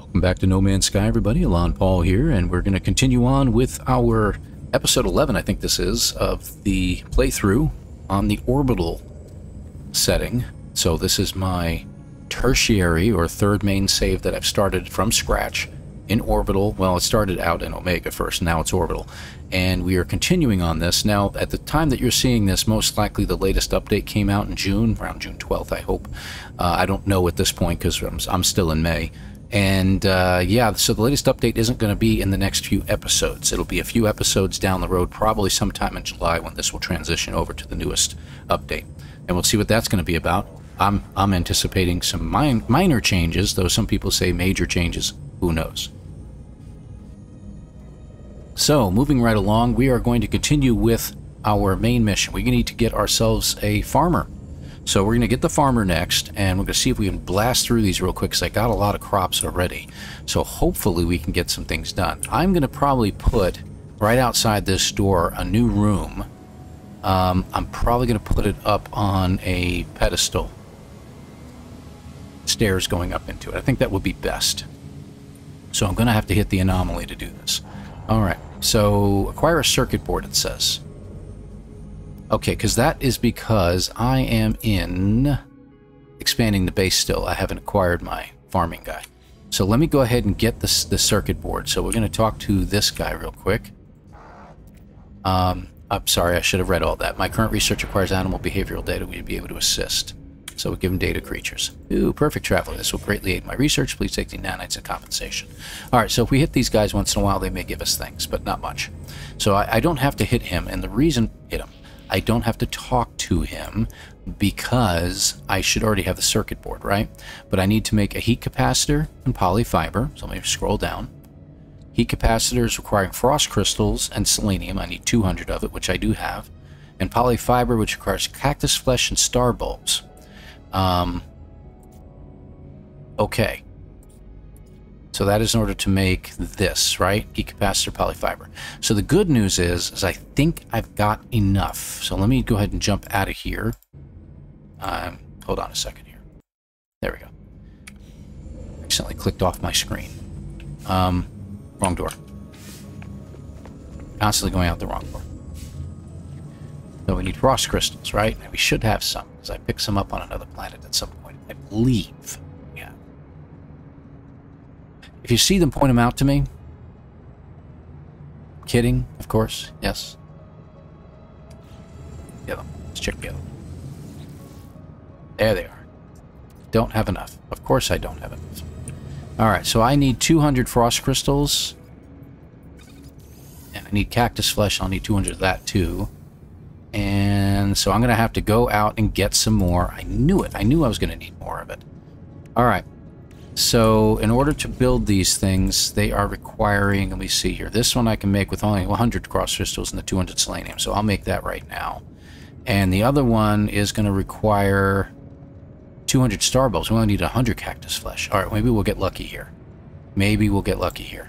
Welcome back to No Man's Sky, everybody. Alon Paul here, and we're going to continue on with our episode 11, I think this is, of the playthrough on the orbital setting. So this is my tertiary or third main save that I've started from scratch in orbital. Well, it started out in Omega first, now it's orbital. And we are continuing on this. Now, at the time that you're seeing this, most likely the latest update came out in June, around June 12th, I hope. I don't know at this point because I'm still in May. And yeah, so the latest update isn't going to be in the next few episodes. It'll be a few episodes down the road, probably sometime in July when this will transition over to the newest update. And we'll see what that's going to be about. I'm anticipating some minor changes, though some people say major changes. Who knows? So, moving right along, we are going to continue with our main mission. We need to get ourselves a farmer. So we're going to get the farmer next, and we're going to see if we can blast through these real quick, because I got a lot of crops already. So hopefully we can get some things done. I'm going to probably put, right outside this door, a new room. I'm probably going to put it up on a pedestal. Stairs going up into it. I think that would be best. So I'm going to have to hit the anomaly to do this. All right. So, acquire a circuit board, it says. Okay, because that is because I am in expanding the base still. I haven't acquired my farming guy. So let me go ahead and get the circuit board. So we're going to talk to this guy real quick. I'm sorry, I should have read all that. My current research acquires animal behavioral data. We'd be able to assist. So we give him data creatures. Ooh, perfect traveler. This will greatly aid my research. Please take the nanites in compensation. All right, so if we hit these guys once in a while, they may give us things, but not much. So I don't have to hit him, and the reason I don't have to talk to him because I should already have the circuit board, right? But I need to make a heat capacitor and polyfiber. So let me scroll down. Heat capacitors requiring frost crystals and selenium. I need 200 of it, which I do have. And polyfiber, which requires cactus flesh and star bulbs. Okay. So that is in order to make this, right? Heat capacitor, polyfiber. So the good news is I think I've got enough. So let me go ahead and jump out of here. Hold on a second here. There we go. Accidentally clicked off my screen. Wrong door. Constantly going out the wrong door. So we need frost crystals, right? And we should have some, because I picked some up on another planet at some point, I believe. Yeah. If you see them, point them out to me. Kidding, of course. Yes. Get them. Let's check the other one. There they are. Don't have enough. Of course I don't have enough. All right, so I need 200 frost crystals. And I need cactus flesh. I'll need 200 of that, too. And so I'm going to have to go out and get some more. I knew it. I knew I was going to need more of it. All right. So in order to build these things, they are requiring, let me see here. This one I can make with only 100 cross crystals and the 200 selenium. So I'll make that right now. And the other one is going to require 200 star bulbs. We only need 100 cactus flesh. All right. Maybe we'll get lucky here. Maybe we'll get lucky here.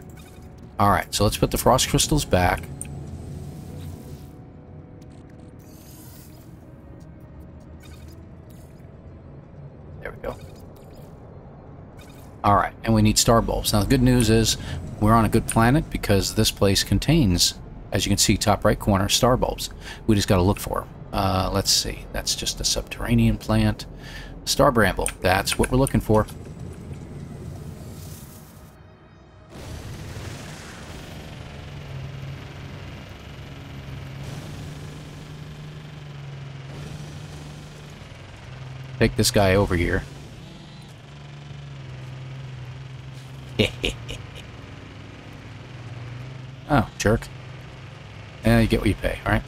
All right. So let's put the frost crystals back. Alright, and we need star bulbs. Now the good news is we're on a good planet because this place contains, as you can see top right corner, star bulbs. We just got to look for them. Let's see. That's just a subterranean plant. Star bramble. That's what we're looking for. Take this guy over here. Oh, jerk. You get what you pay, alright?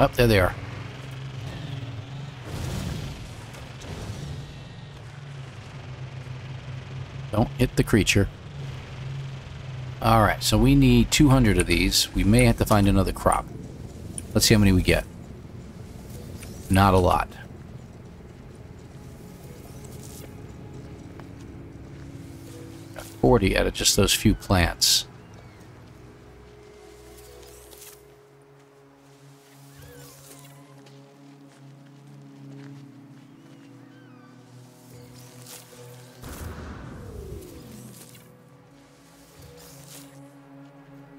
Oh, there they are. Don't hit the creature. Alright, so we need 200 of these. We may have to find another crop. Let's see how many we get. Not a lot. Got 40 out of just those few plants.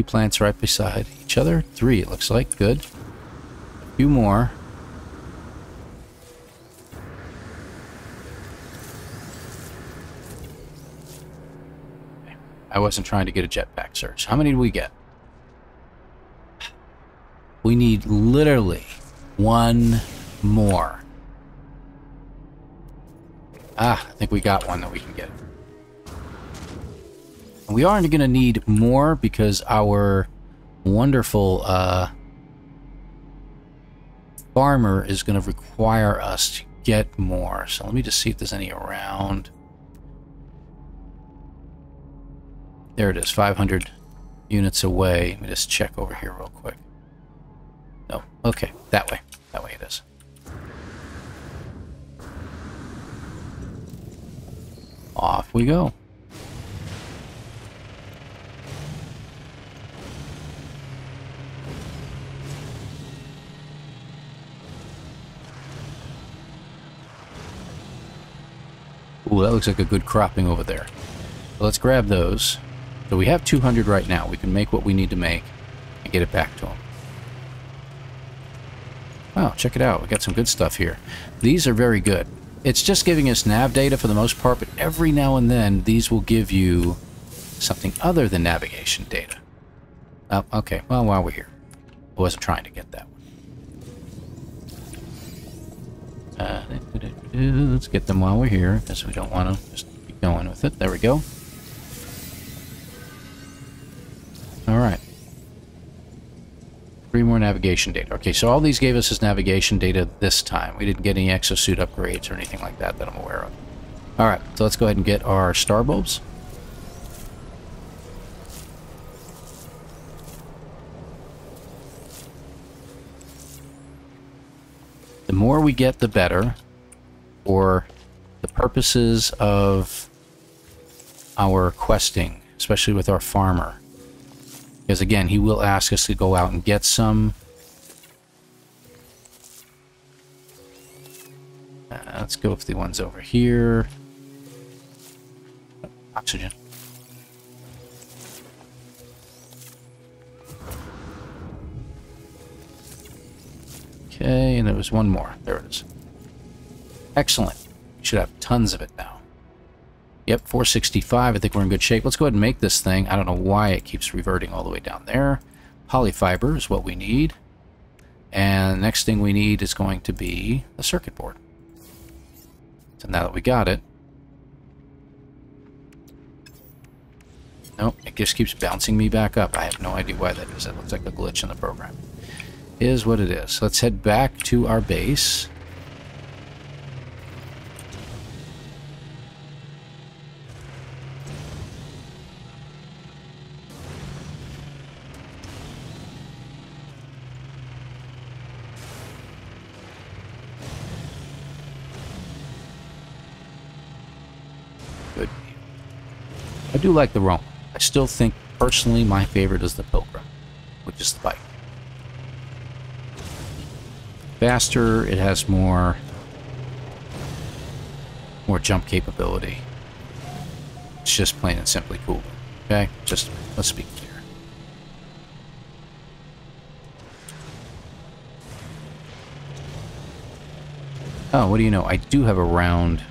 plants right beside each other. Three, it looks like. Good. A few more. I wasn't trying to get a jetpack search. How many do we get? We need literally one more. Ah, I think we got one that we can get. And we aren't going to need more because our wonderful farmer is going to require us to get more. So let me just see if there's any around. There it is, 500 units away. Let me just check over here real quick. No, okay, that way. That way it is. Off we go. Ooh, that looks like a good cropping over there. So let's grab those. So we have 200 right now. We can make what we need to make and get it back to them. Wow, check it out. We got some good stuff here. These are very good. It's just giving us nav data for the most part, but every now and then these will give you something other than navigation data. Oh, okay. Well, while we're here. I wasn't trying to get that one. Let's get them while we're here, because we don't want to just keep going with it. There we go. All right. Three more navigation data. Okay, so all these gave us is navigation data this time. We didn't get any exosuit upgrades or anything like that that I'm aware of. All right, so let's go ahead and get our star bulbs. The more we get, the better for the purposes of our questing, especially with our farmer. Because again, he will ask us to go out and get some. Let's go with the ones over here. Oxygen. Okay, and there was one more. There it is. Excellent. We should have tons of it now. Yep, 465. I think we're in good shape. Let's go ahead and make this thing. I don't know why it keeps reverting all the way down there. Polyfiber is what we need. And the next thing we need is going to be a circuit board. So now that we got it... Nope, it just keeps bouncing me back up. I have no idea why that is. It looks like a glitch in the program. It is what it is. Let's head back to our base. I do like the Roam. I still think, personally, my favorite is the Pilgrim, which is the bike. Faster, it has more jump capability. It's just plain and simply cool. Okay? Just, let's be clear. Oh, what do you know? I do have a round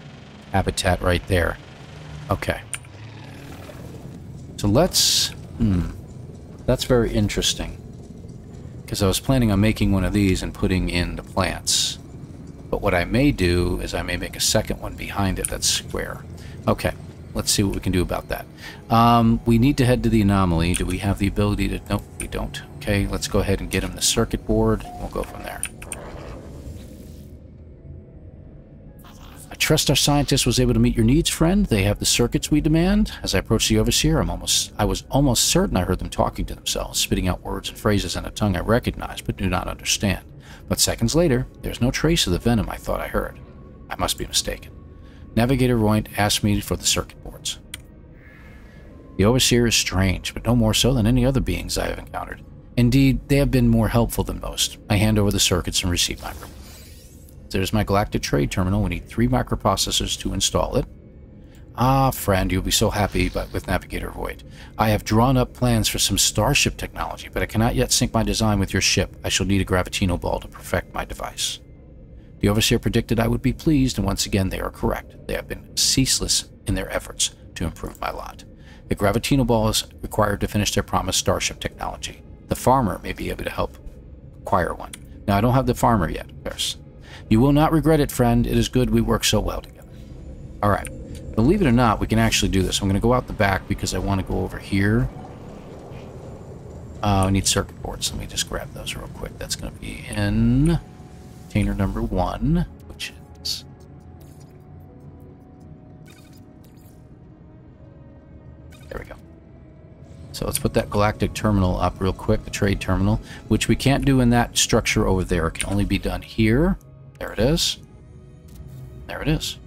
habitat right there. Okay. So let's, that's very interesting, because I was planning on making one of these and putting in the plants, but what I may do is I may make a second one behind it that's square. Okay, let's see what we can do about that. We need to head to the anomaly. Do we have the ability to, nope, we don't. Okay, let's go ahead and get him the circuit board, and we'll go from there. I trust our scientist was able to meet your needs, friend. They have the circuits we demand. As I approached the overseer, I was almost certain I heard them talking to themselves, spitting out words and phrases in a tongue I recognized but do not understand. But seconds later, there's no trace of the venom I thought I heard. I must be mistaken. Navigator Roint asked me for the circuit boards. The overseer is strange, but no more so than any other beings I have encountered. Indeed, they have been more helpful than most. I hand over the circuits and receive my reward. There's my galactic trade terminal. We need 3 microprocessors to install it. Ah, friend, you'll be so happy with Navigator Void. I have drawn up plans for some starship technology, but I cannot yet sync my design with your ship. I shall need a Gravitino ball to perfect my device. The Overseer predicted I would be pleased, and once again they are correct. They have been ceaseless in their efforts to improve my lot. The Gravitino ball is required to finish their promised starship technology. The farmer may be able to help acquire one. Now, I don't have the farmer yet, of course. You will not regret it, friend. It is good we work so well together. All right. Believe it or not, we can actually do this. I'm going to go out the back because I want to go over here. I need circuit boards. Let me just grab those real quick. That's going to be in container number 1, which is... There we go. So let's put that galactic terminal up real quick, the trade terminal, which we can't do in that structure over there. It can only be done here. There it is. There it is.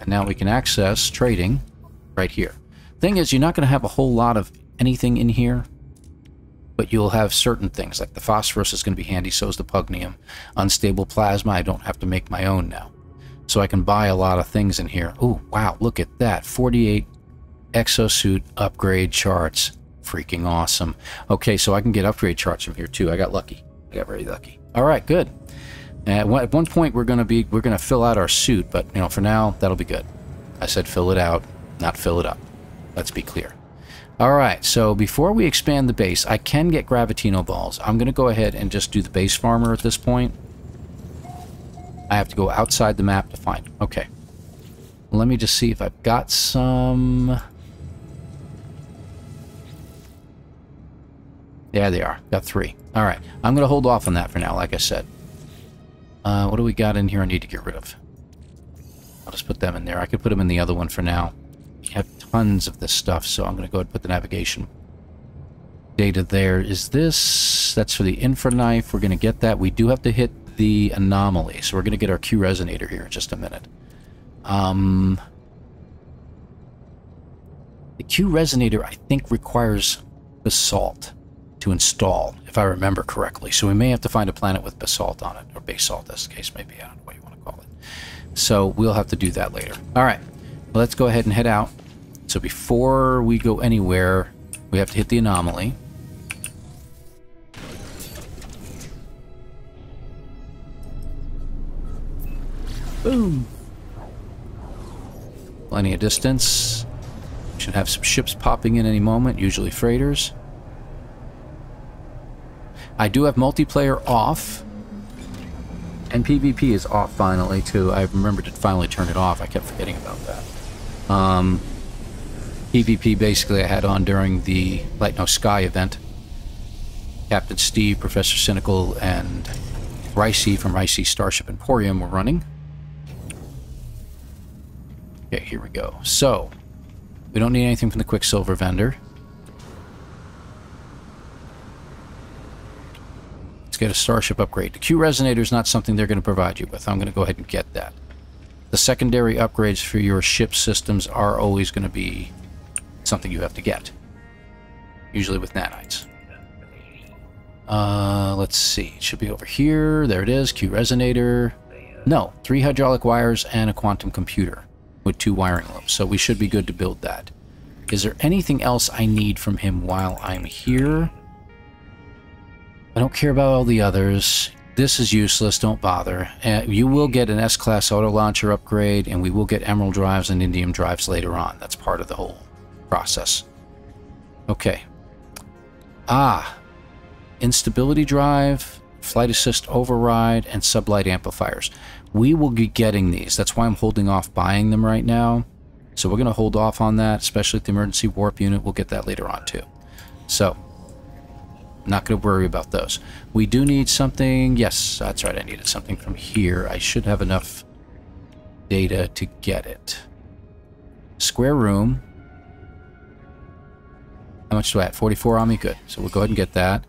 And now we can access trading right here. Thing is, you're not going to have a whole lot of anything in here, but you'll have certain things, like the phosphorus is going to be handy, so is the pugnium. Unstable plasma, I don't have to make my own now. So I can buy a lot of things in here. Oh, wow, look at that. 48 exosuit upgrade charts. Freaking awesome. Okay, so I can get upgrade charts from here, too. I got lucky. I got very lucky. All right, good. At one point, we're gonna fill out our suit, but you know, for now, that'll be good. I said fill it out, not fill it up. Let's be clear. All right. So before we expand the base, I can get Gravitino balls. I'm gonna go ahead and just do the base farmer at this point. I have to go outside the map to find them. Okay. Let me just see if I've got some. Yeah, they are. Got 3. All right. I'm gonna hold off on that for now. Like I said. What do we got in here I need to get rid of? I'll just put them in there. I could put them in the other one for now. I have tons of this stuff, so I'm going to go ahead and put the navigation data there. Is this... That's for the infraknife. We're going to get that. We do have to hit the anomaly, so we're going to get our Q resonator here in just a minute. The Q resonator, I think, requires basalt to install, if I remember correctly. So we may have to find a planet with basalt on it, or basalt as the case may be. I don't know what you want to call it. So we'll have to do that later. All right, well, let's go ahead and head out. So before we go anywhere, we have to hit the anomaly. Boom. Plenty of distance. Should have some ships popping in any moment, usually freighters. I do have multiplayer off, and PvP is off finally, too. I remembered to finally turn it off. I kept forgetting about that. PvP, basically, I had on during the Lightnow Sky event. Captain Steve, Professor Cynical, and Ricey from Ricey Starship Emporium were running. Okay, here we go. So, we don't need anything from the Quicksilver vendor. Get a starship upgrade. The Q resonator is not something they're going to provide you with. I'm going to go ahead and get that. The secondary upgrades for your ship systems are always going to be something you have to get, usually with nanites. Let's see. It should be over here. There it is. Q resonator. No, 3 hydraulic wires and a quantum computer with 2 wiring loops. So we should be good to build that. Is there anything else I need from him while I'm here? I don't care about all the others. This is useless. Don't bother. You will get an S-Class auto launcher upgrade, and we will get emerald drives and indium drives later on. That's part of the whole process. Okay. Ah. Instability drive, flight assist override, and sublight amplifiers. We will be getting these. That's why I'm holding off buying them right now. So we're going to hold off on that, especially at the emergency warp unit. We'll get that later on, too. So... not going to worry about those. We do need something. Yes, that's right. I needed something from here. I should have enough data to get it. Square room. How much do I have? 44 on me? Good. So we'll go ahead and get that.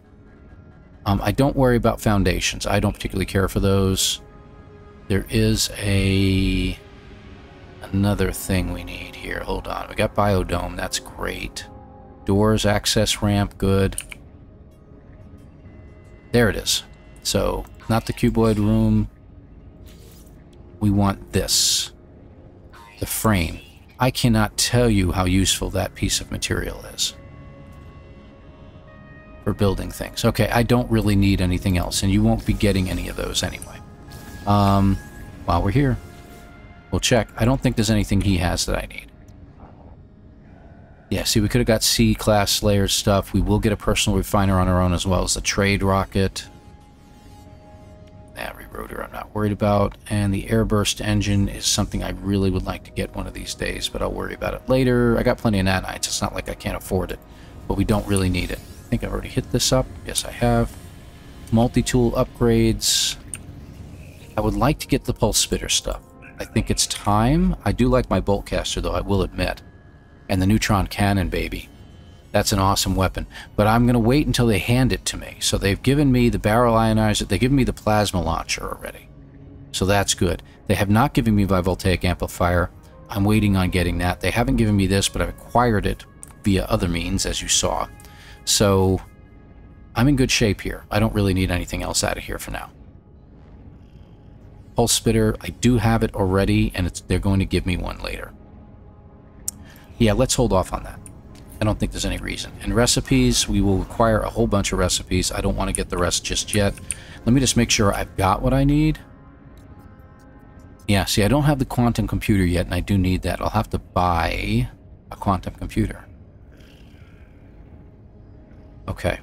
I don't worry about foundations. I don't particularly care for those. There is another thing we need here. Hold on. We got biodome. That's great. Doors, access ramp. Good. There it is. So, not the cuboid room. We want this. The frame. I cannot tell you how useful that piece of material is for building things. Okay, I don't really need anything else, and you won't be getting any of those anyway. While we're here, we'll check. I don't think there's anything he has that I need. Yeah, see, we could have got C-class Slayer stuff. We will get a personal refiner on our own, as well as the trade rocket. That rerotor I'm not worried about. And the airburst engine is something I really would like to get one of these days, but I'll worry about it later. I got plenty of nanites. It's not like I can't afford it, but we don't really need it. I think I've already hit this up. Yes, I have. Multi-tool upgrades. I would like to get the pulse spitter stuff. I think it's time. I do like my bolt caster, though, I will admit. And the neutron cannon, baby. That's an awesome weapon. But I'm going to wait until they hand it to me. So they've given me the barrel ionizer. They've given me the plasma launcher already. So that's good. They have not given me bivoltaic amplifier. I'm waiting on getting that. They haven't given me this, but I've acquired it via other means, as you saw. So I'm in good shape here. I don't really need anything else out of here for now. Pulse spitter, I do have it already, and they're going to give me one later. Yeah, let's hold off on that. I don't think there's any reason. And recipes, we will require a whole bunch of recipes. I don't want to get the rest just yet. Let me just make sure I've got what I need. Yeah, see, I don't have the quantum computer yet, and I do need that. I'll have to buy a quantum computer. Okay.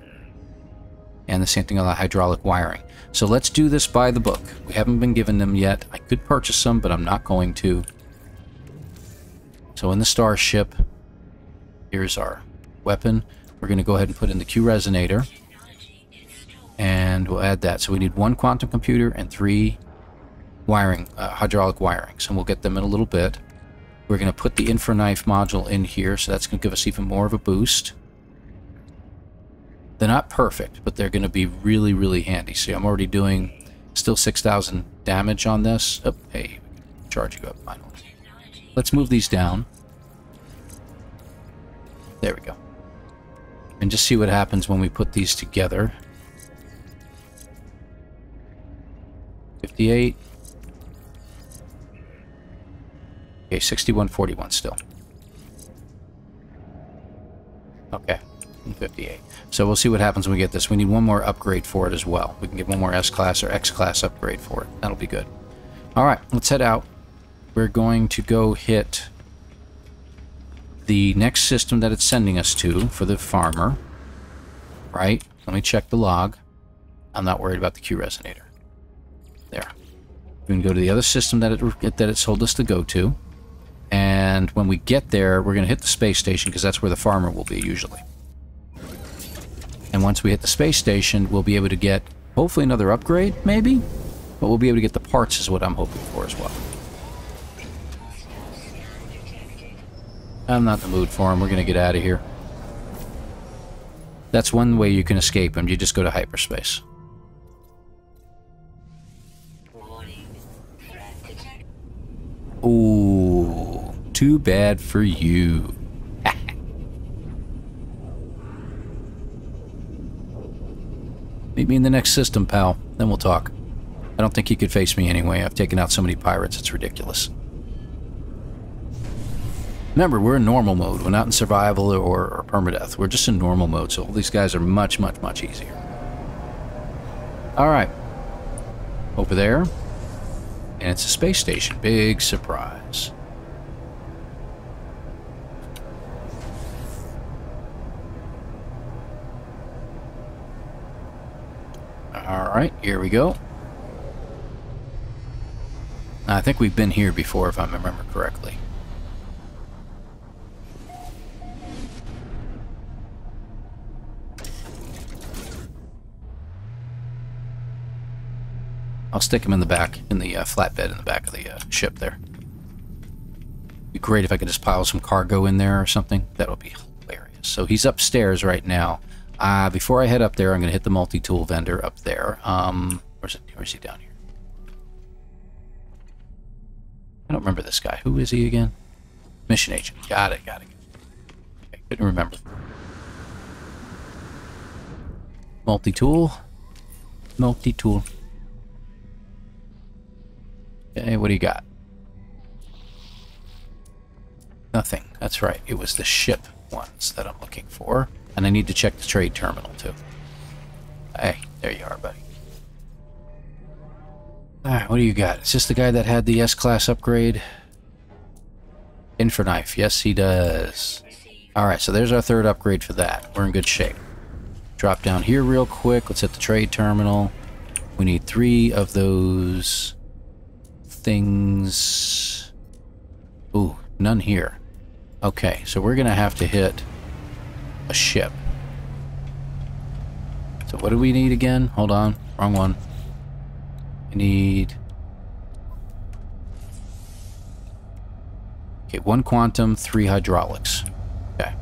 And the same thing on the hydraulic wiring. So let's do this by the book. We haven't been given them yet. I could purchase them, but I'm not going to. So in the starship, here's our weapon. We're going to go ahead and put in the Q resonator. And we'll add that. So we need one quantum computer and 3 wiring, hydraulic wiring. So we'll get them in a little bit. We're going to put the Infraknife module in here. So that's going to give us even more of a boost. They're not perfect, but they're going to be really, really handy. See, I'm already doing still 6,000 damage on this. Oh, hey, charge you up finally. Let's move these down. There we go. And just see what happens when we put these together. 58. Okay, 61, 41 still. Okay, 58. So we'll see what happens when we get this. We need one more upgrade for it as well. We can get one more S-Class or X-Class upgrade for it. That'll be good. All right, let's head out. We're going to go hit the next system that it's sending us to for the farmer. Right? Let me check the log. I'm not worried about the Q resonator. There. We can go to the other system that it told us to go to. And when we get there, we're going to hit the space station because that's where the farmer will be usually. And once we hit the space station, we'll be able to get hopefully another upgrade, maybe? But we'll be able to get the parts is what I'm hoping for as well. I'm not in the mood for him. We're going to get out of here. That's one way you can escape him. You just go to hyperspace. Ooh, too bad for you. Meet me in the next system, pal. Then we'll talk. I don't think he could face me anyway. I've taken out so many pirates, it's ridiculous. Remember, we're in normal mode. We're not in survival or permadeath. We're just in normal mode, so all these guys are much, much, much easier. All right. Over there. And it's a space station. Big surprise. All right, here we go. I think we've been here before, if I remember correctly. I'll stick him in the back, in the flatbed in the back of the ship there. Be great if I could just pile some cargo in there or something. That would be hilarious. So he's upstairs right now. Before I head up there, I'm going to hit the multi-tool vendor up there. Where's he down here? I don't remember this guy. Who is he again? Mission agent. Got it. Okay, couldn't remember. Multi-tool. Okay, what do you got? Nothing. That's right. It was the ship ones that I'm looking for. And I need to check the trade terminal, too. Hey, there you are, buddy. Alright, what do you got? Is this the guy that had the S-Class upgrade? Infraknife. Yes, he does. Alright, so there's our third upgrade for that. We're in good shape. Drop down here real quick. Let's hit the trade terminal. We need 3 of those things. Ooh, none here. Okay, so we're going to have to hit a ship. So what do we need again? Hold on. Wrong one. I need... Okay, 1 quantum, 3 hydraulics. Okay.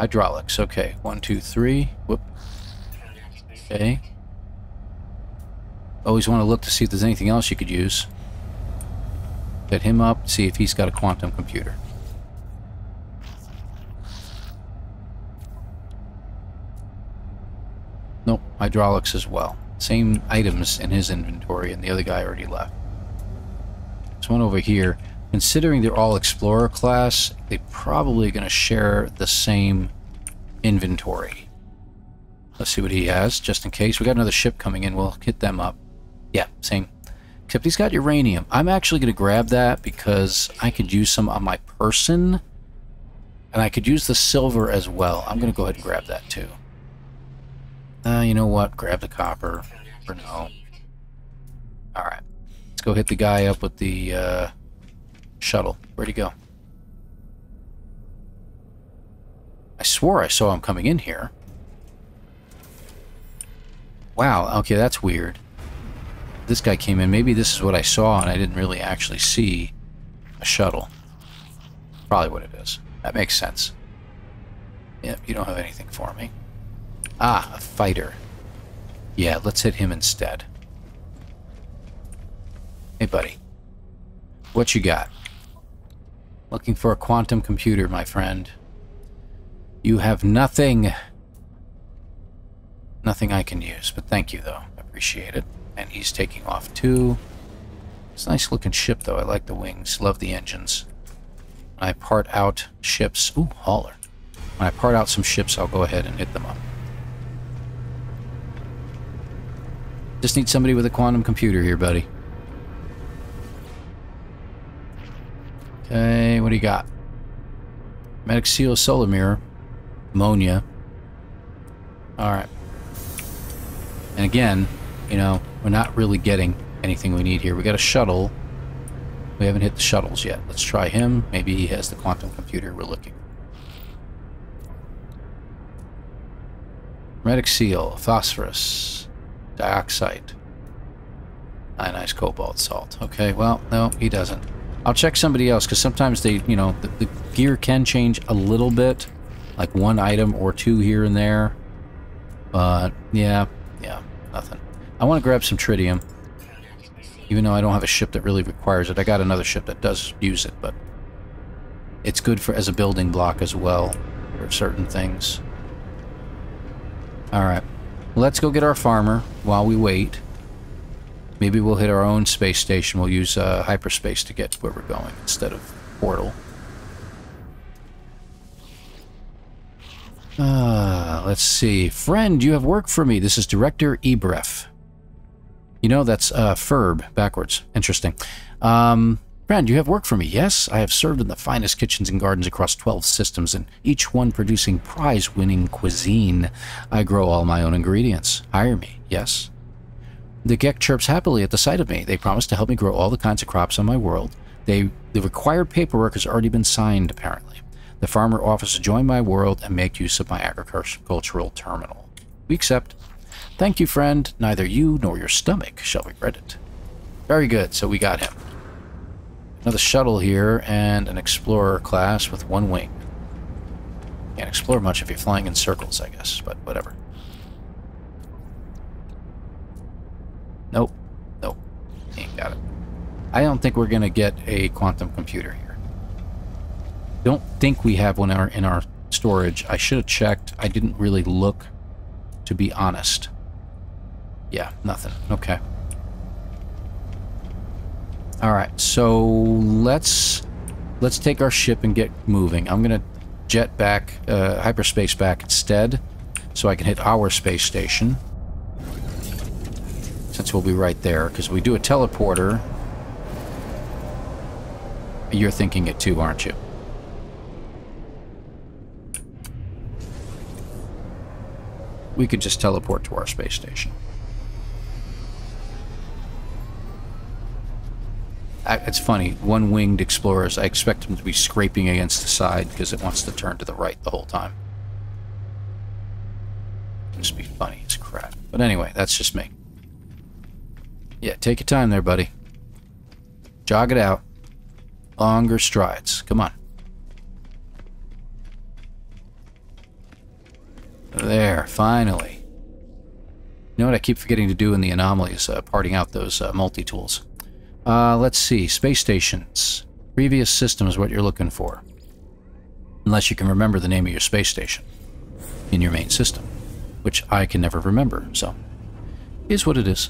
Hydraulics. Okay. 1, 2, 3. Whoop. Okay. Always want to look to see if there's anything else you could use. Set him up. See if he's got a quantum computer. Nope. Hydraulics as well. Same items in his inventory, and the other guy already left. There's one over here. Considering they're all Explorer class, they're probably going to share the same inventory. Let's see what he has, just in case. We got another ship coming in. We'll hit them up. Yeah, same. Except he's got uranium. I'm actually going to grab that because I could use some on my person. And I could use the silver as well. I'm going to go ahead and grab that too. You know what? Grab the copper for now. Alright. Let's go hit the guy up with the... shuttle. Where'd he go? I swore I saw him coming in here. Wow, okay, that's weird. This guy came in. Maybe this is what I saw and I didn't really actually see a shuttle. Probably what it is. That makes sense. Yep, you don't have anything for me. Ah, a fighter. Yeah, let's hit him instead. Hey, buddy. What you got? Looking for a quantum computer, my friend. You have nothing. Nothing I can use, but thank you, though. I appreciate it. And he's taking off, too. It's a nice-looking ship, though. I like the wings. Love the engines. When I part out ships... Ooh, hauler. When I part out some ships, I'll go ahead and hit them up. Just need somebody with a quantum computer here, buddy. Okay, what do you got? Medic seal, solar mirror, ammonia. Alright. And again, you know, we're not really getting anything we need here. We got a shuttle. We haven't hit the shuttles yet. Let's try him. Maybe he has the quantum computer we're looking for. Medic seal, phosphorus, dioxide, ionized cobalt salt. Okay, well, no, he doesn't. I'll check somebody else, because sometimes they, you know, the gear can change a little bit. Like one item or two here and there. But, yeah, nothing. I want to grab some tritium. Even though I don't have a ship that really requires it. I got another ship that does use it, but... It's good for as a building block as well, for certain things. Alright. Let's go get our farmer while we wait. Maybe we'll hit our own space station. We'll use hyperspace to get to where we're going instead of portal. Let's see. Friend, you have work for me. This is Director Ebref. You know, that's Ferb backwards. Interesting. Friend, you have work for me. Yes, I have served in the finest kitchens and gardens across 12 systems, and each one producing prize-winning cuisine. I grow all my own ingredients. Hire me. Yes. The Gek chirps happily at the sight of me. They promise to help me grow all the kinds of crops on my world. The required paperwork has already been signed, apparently. The farmer offers to join my world and make use of my agricultural terminal. We accept. Thank you, friend. Neither you nor your stomach shall regret it. Very good. So we got him. Another shuttle here and an explorer class with one wing. Can't explore much if you're flying in circles, I guess, but whatever. Nope. Nope. Ain't got it. I don't think we're going to get a quantum computer here. Don't think we have one in our storage. I should have checked. I didn't really look, to be honest. Yeah, nothing. Okay. Alright, so let's take our ship and get moving. I'm going to jet back, hyperspace back instead, so I can hit our space station. Since we'll be right there, because we do a teleporter. You're thinking it too, aren't you? We could just teleport to our space station. It's funny, one-winged explorers, I expect them to be scraping against the side because it wants to turn to the right the whole time. It'd just be funny as crap. But anyway, that's just me. Yeah, take your time there, buddy. Jog it out. Longer strides. Come on. There, finally. You know what I keep forgetting to do in the anomalies, parting out those multi-tools. Let's see. Space stations. Previous system is what you're looking for. Unless you can remember the name of your space station in your main system, which I can never remember, so here's what it is.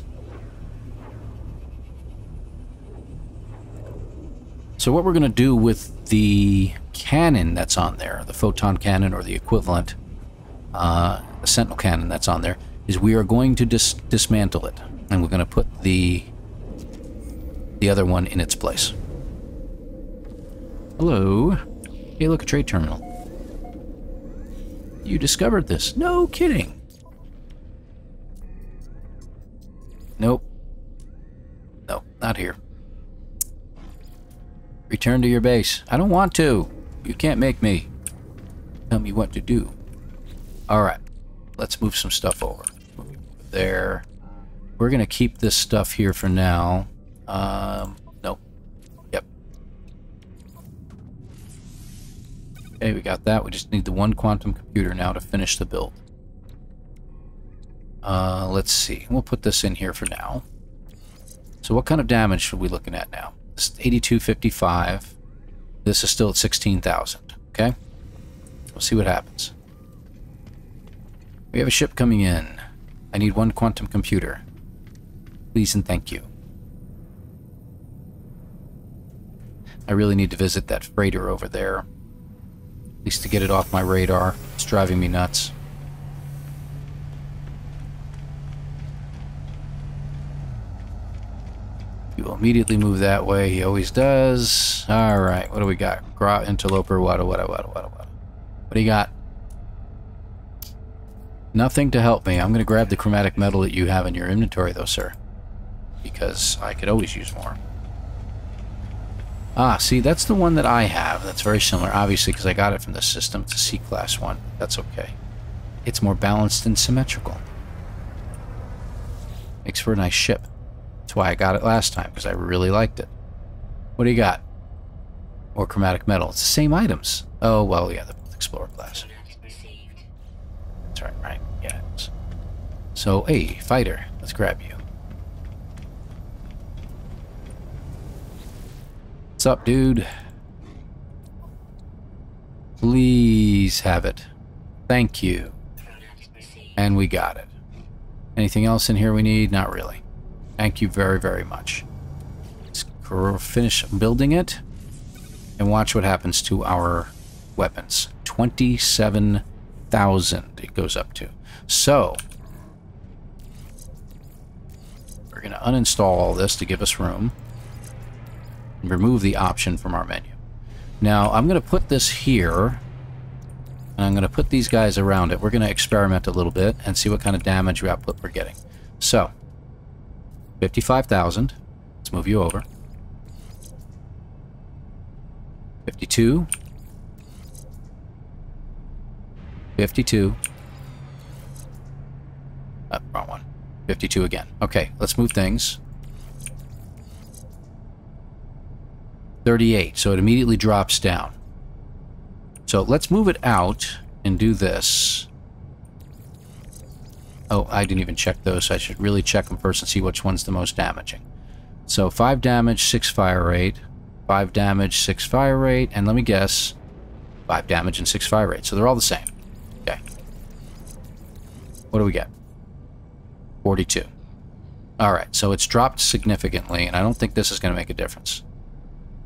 So what we're going to do with the cannon that's on there, the photon cannon or the equivalent, the sentinel cannon that's on there, is we are going to dismantle it, and we're going to put the other one in its place. Hello. Hey, look, a trade terminal. You discovered this. No kidding. Nope. Nope, not here. Return to your base. I don't want to. You can't make me. Tell me what to do. Alright. Let's move some stuff over. There. We're going to keep this stuff here for now. Nope. Yep. Okay, we got that. We just need the one quantum computer now to finish the build. Let's see. We'll put this in here for now. So what kind of damage should we be looking at now? This is 8255. This is still at 16,000. Okay? We'll see what happens. We have a ship coming in. I need one quantum computer. Please and thank you. I really need to visit that freighter over there. At least to get it off my radar. It's driving me nuts. He will immediately move that way. He always does. All right. What do we got? Gra, interloper, wada. What do you got? Nothing to help me. I'm going to grab the chromatic metal that you have in your inventory, though, sir. Because I could always use more. Ah, see, that's the one that I have. That's very similar, obviously, because I got it from this system. It's a C-class one. That's okay. It's more balanced and symmetrical. Makes for a nice ship. That's why I got it last time, because I really liked it. What do you got? Or chromatic metal. It's the same items. Oh, well, yeah, the Explorer class. That's right, right. Yeah. So, hey, fighter, let's grab you. What's up, dude? Please have it. Thank you. And we got it. Anything else in here we need? Not really. Thank you very, very much. Let's finish building it and watch what happens to our weapons. 27,000 it goes up to. So, we're going to uninstall all this to give us room and remove the option from our menu. Now, I'm going to put this here and I'm going to put these guys around it. We're going to experiment a little bit and see what kind of damage output we're getting. So, 55,000. Let's move you over. 52. 52. Wrong one. 52 again. Okay, let's move things. 38, so it immediately drops down. So let's move it out and do this. Oh, I didn't even check those. I should really check them first and see which one's the most damaging. So 5 damage, 6 fire rate. 5 damage, 6 fire rate. And let me guess, 5 damage and 6 fire rate. So they're all the same. Okay. What do we get? 42. Alright, so it's dropped significantly, and I don't think this is going to make a difference.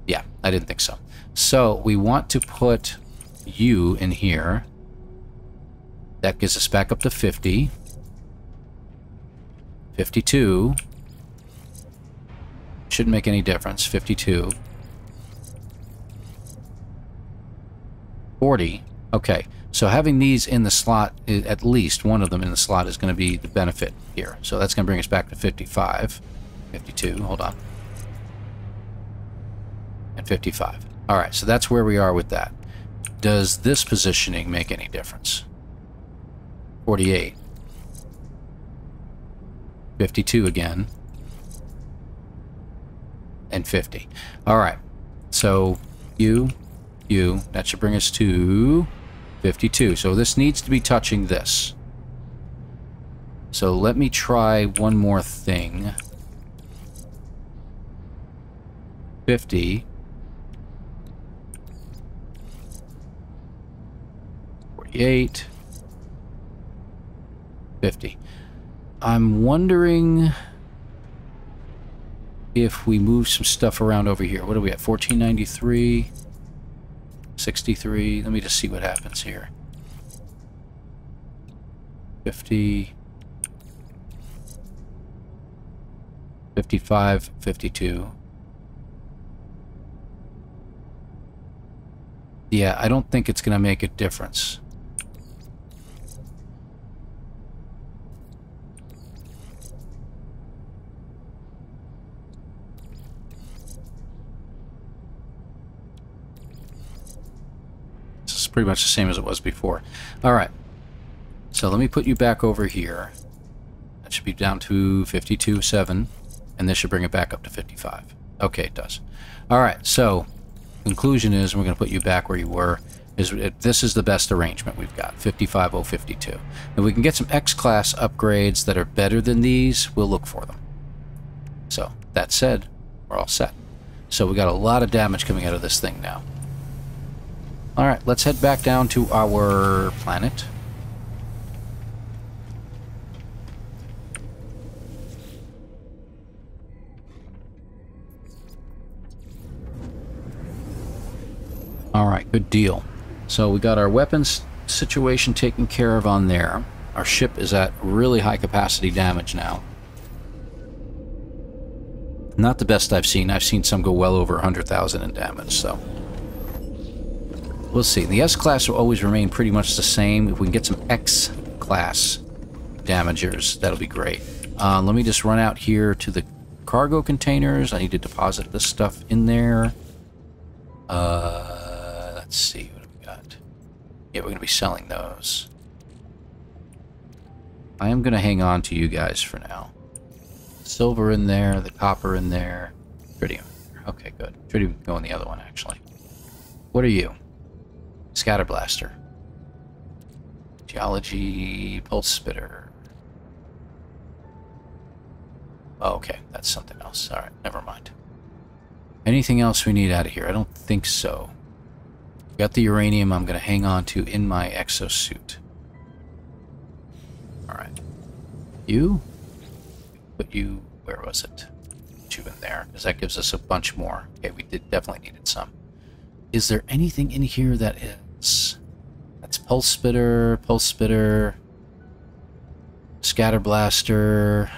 Yeah, I didn't think so. So we want to put you in here. That gets us back up to 50. 52. Shouldn't make any difference. 52. 40. Okay, so having these in the slot, at least one of them in the slot, is going to be the benefit here. So that's going to bring us back to 55. 52, hold on. And 55. Alright, so that's where we are with that. Does this positioning make any difference? 48. 52 again. And 50. Alright, so you, that should bring us to 52. So this needs to be touching this. So let me try one more thing. 50. 48. 50. I'm wondering if we move some stuff around over here. What do we have? 1493. 63. Let me just see what happens here. 50. 55. 52. Yeah, I don't think it's going to make a difference. Pretty much the same as it was before. Alright, so let me put you back over here. That should be down to 52.7, and this should bring it back up to 55. Okay, it does. Alright, so conclusion is we're going to put you back where you were. This is the best arrangement we've got, 55.052. If we can get some X-Class upgrades that are better than these, we'll look for them. So, that said, we're all set. So we got a lot of damage coming out of this thing now. Alright, let's head back down to our planet. Alright, good deal. So we got our weapons situation taken care of on there. Our ship is at really high capacity damage now. Not the best I've seen. I've seen some go well over 100,000 in damage, so... We'll see. The S-Class will always remain pretty much the same. If we can get some X-Class damagers, that'll be great. Let me just run out here to the cargo containers. I need to deposit this stuff in there. Let's see what we got. Yeah, we're going to be selling those. I am going to hang on to you guys for now. Silver in there, the copper in there. Tritium. Okay, good. Tritium can go in the other one, actually. What are you? Scatterblaster, geology, pulse spitter. Oh, okay, that's something else. All right, never mind. Anything else we need out of here? I don't think so. Got the uranium. I'm going to hang on to in my exosuit. All right, you. Put you. Where was it? Put you in there because that gives us a bunch more. Okay, we did definitely needed some. Is there anything in here that is? That's pulse spitter, scatter blaster,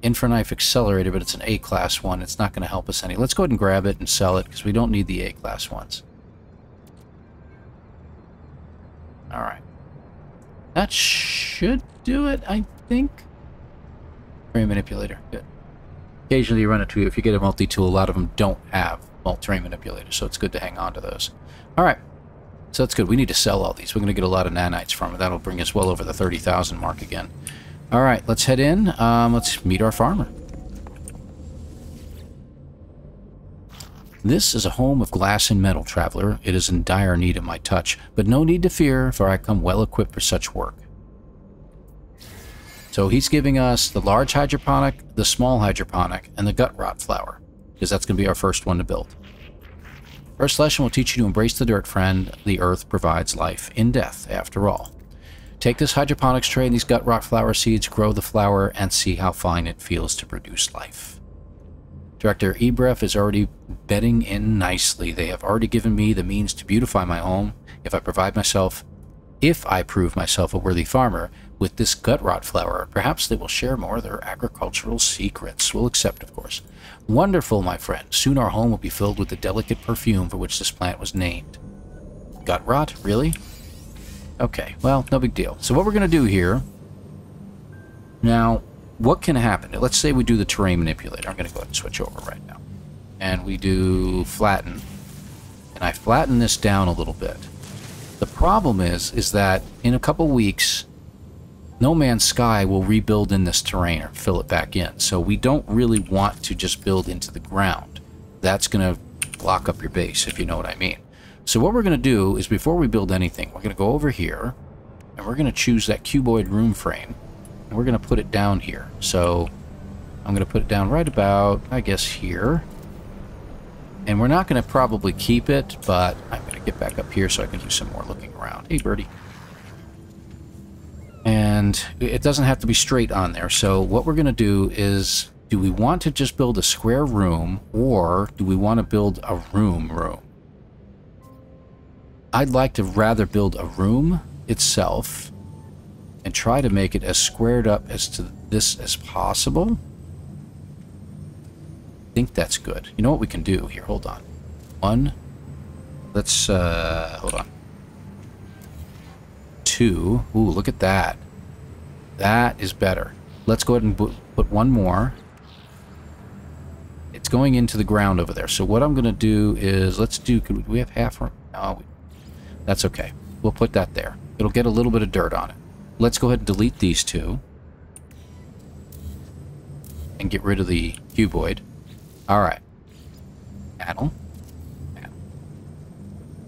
Infraknife accelerator, but it's an A-class one. It's not going to help us any. Let's go ahead and grab it and sell it because we don't need the A-class ones. All right, that should do it, I think. Terrain manipulator, good. Occasionally you run into if you get a multi-tool. A lot of them don't have terrain manipulators, so it's good to hang on to those. All right, so that's good. We need to sell all these. We're going to get a lot of nanites from it. That'll bring us well over the 30,000 mark again. All right, let's head in. Let's meet our farmer. This is a home of glass and metal, traveler. It is in dire need of my touch, but no need to fear, for I come well equipped for such work. So he's giving us the large hydroponic, the small hydroponic, and the gut rot flower, because that's going to be our first one to build. First lesson will teach you to embrace the dirt, friend. The earth provides life in death, after all. Take this hydroponics tray and these gut rock flower seeds, grow the flower, and see how fine it feels to produce life. Director Ebref is already bedding in nicely. They have already given me the means to beautify my home if I prove myself a worthy farmer with this gut rot flower. Perhaps they will share more of their agricultural secrets. We'll accept, of course. Wonderful, my friend. Soon our home will be filled with the delicate perfume for which this plant was named. Gut rot? Really? Okay, well, no big deal. So what we're going to do here... Now, what can happen? Let's say we do the terrain manipulator. I'm going to go ahead and switch over right now. And we do flatten. And I flatten this down a little bit. The problem is that in a couple weeks, No Man's Sky will rebuild in this terrain or fill it back in. So we don't really want to just build into the ground. That's going to block up your base, if you know what I mean. So what we're going to do is, before we build anything, we're going to go over here, and we're going to choose that cuboid room frame, and we're going to put it down here. So I'm going to put it down right about, I guess, here. And we're not going to probably keep it, but I'm going to get back up here so I can do some more looking around. Hey, birdie. And it doesn't have to be straight on there. So what we're going to do is, do we want to just build a square room, or do we want to build a room? I'd like to rather build a room itself and try to make it as squared up as to this as possible. I think that's good. You know what we can do here? Hold on. Let's, hold on. 2. Ooh, look at that. That is better. Let's go ahead and put one more. It's going into the ground over there. So what I'm going to do is, let's do, could we have half room? No, that's okay. We'll put that there. It'll get a little bit of dirt on it. Let's go ahead and delete these 2. And get rid of the cuboid. Alright. Panel.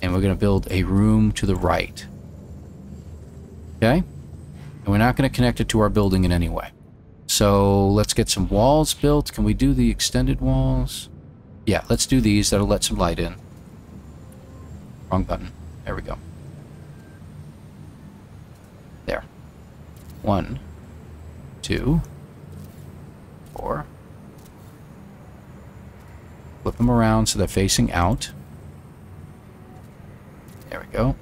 And we're going to build a room to the right. Okay? And we're not going to connect it to our building in any way. So let's get some walls built. Can we do the extended walls? Yeah, let's do these. That'll let some light in. Wrong button. There we go. There. 1, 2, 4... Flip them around so they're facing out. There we go.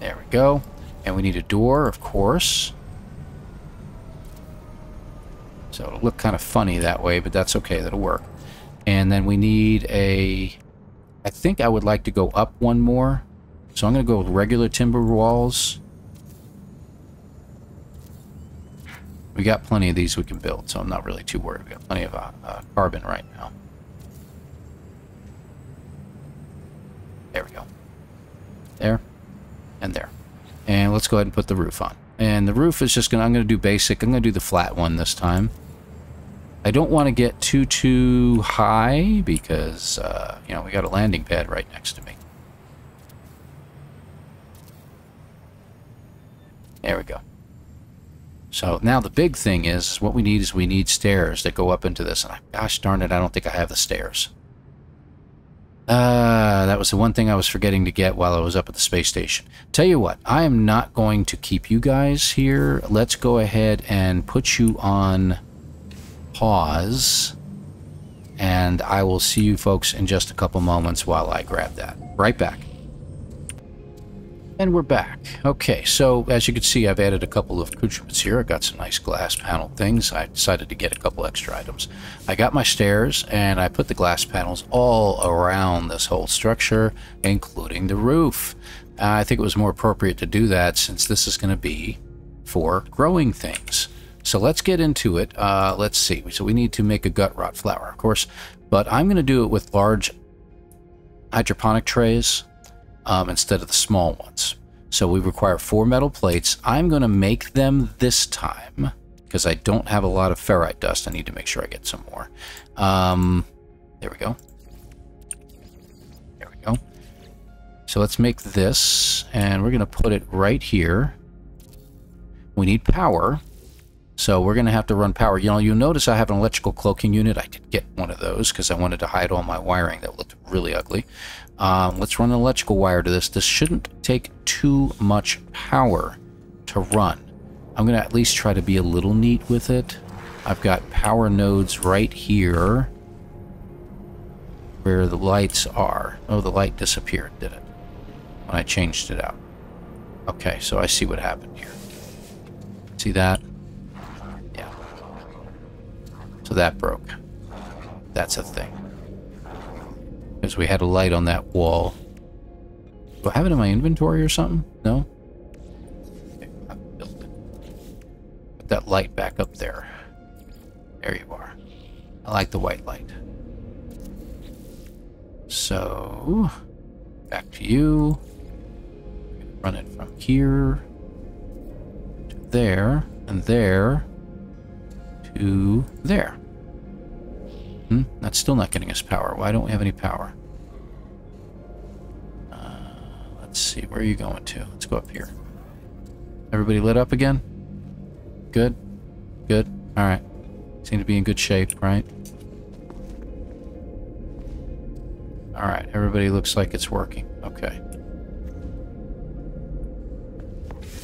There we go. And we need a door, of course. So it'll look kind of funny that way, but that's okay. That'll work. And then we need a... I think I would like to go up one more. So I'm going to go with regular timber walls. We got plenty of these we can build, so I'm not really too worried. We got plenty of carbon right now. There we go. There. And there. And let's go ahead and put the roof on. And the roof is just going to... I'm going to do basic. I'm going to do the flat one this time. I don't want to get too high because, you know, we got a landing pad right next to me. There we go. So now the big thing is, what we need is, we need stairs that go up into this. And gosh darn it, I don't think I have the stairs. That was the one thing I was forgetting to get while I was up at the space station. Tell you what, I am not going to keep you guys here. Let's go ahead and put you on pause. And I will see you folks in just a couple moments while I grab that. Right back. And we're back. Okay, so as you can see, I've added a couple of accoutrements here. I got some nice glass panel things. I decided to get a couple extra items. I got my stairs, and I put the glass panels all around this whole structure, including the roof. I think it was more appropriate to do that since this is going to be for growing things. So let's get into it. Let's see. So we need to make a gut rot flower, of course, but I'm going to do it with large hydroponic trays. Instead of the small ones. So we require 4 metal plates. I'm going to make them this time because I don't have a lot of ferrite dust. I need to make sure I get some more. There we go. There we go. So let's make this, and we're going to put it right here. We need power. So we're going to have to run power. You know, you'll notice I have an electrical cloaking unit. I did get one of those because I wanted to hide all my wiring that looked really ugly. Let's run an electrical wire to this. This shouldn't take too much power to run. I'm going to at least try to be a little neat with it. I've got power nodes right here where the lights are. Oh, the light disappeared, did it? When I changed it out. Okay, so I see what happened here. See that? Yeah. So that broke. That's a thing. Because we had a light on that wall. Do I have it in my inventory or something? No? Okay, I built it. Put that light back up there. There you are. I like the white light. So, back to you. Run it from here to there, and there to there. That's still not getting us power. Why don't we have any power? Let's see. Where are you going to? Let's go up here. Everybody lit up again? Good? Good. All right. Seem to be in good shape, right? All right. Everybody looks like it's working. Okay.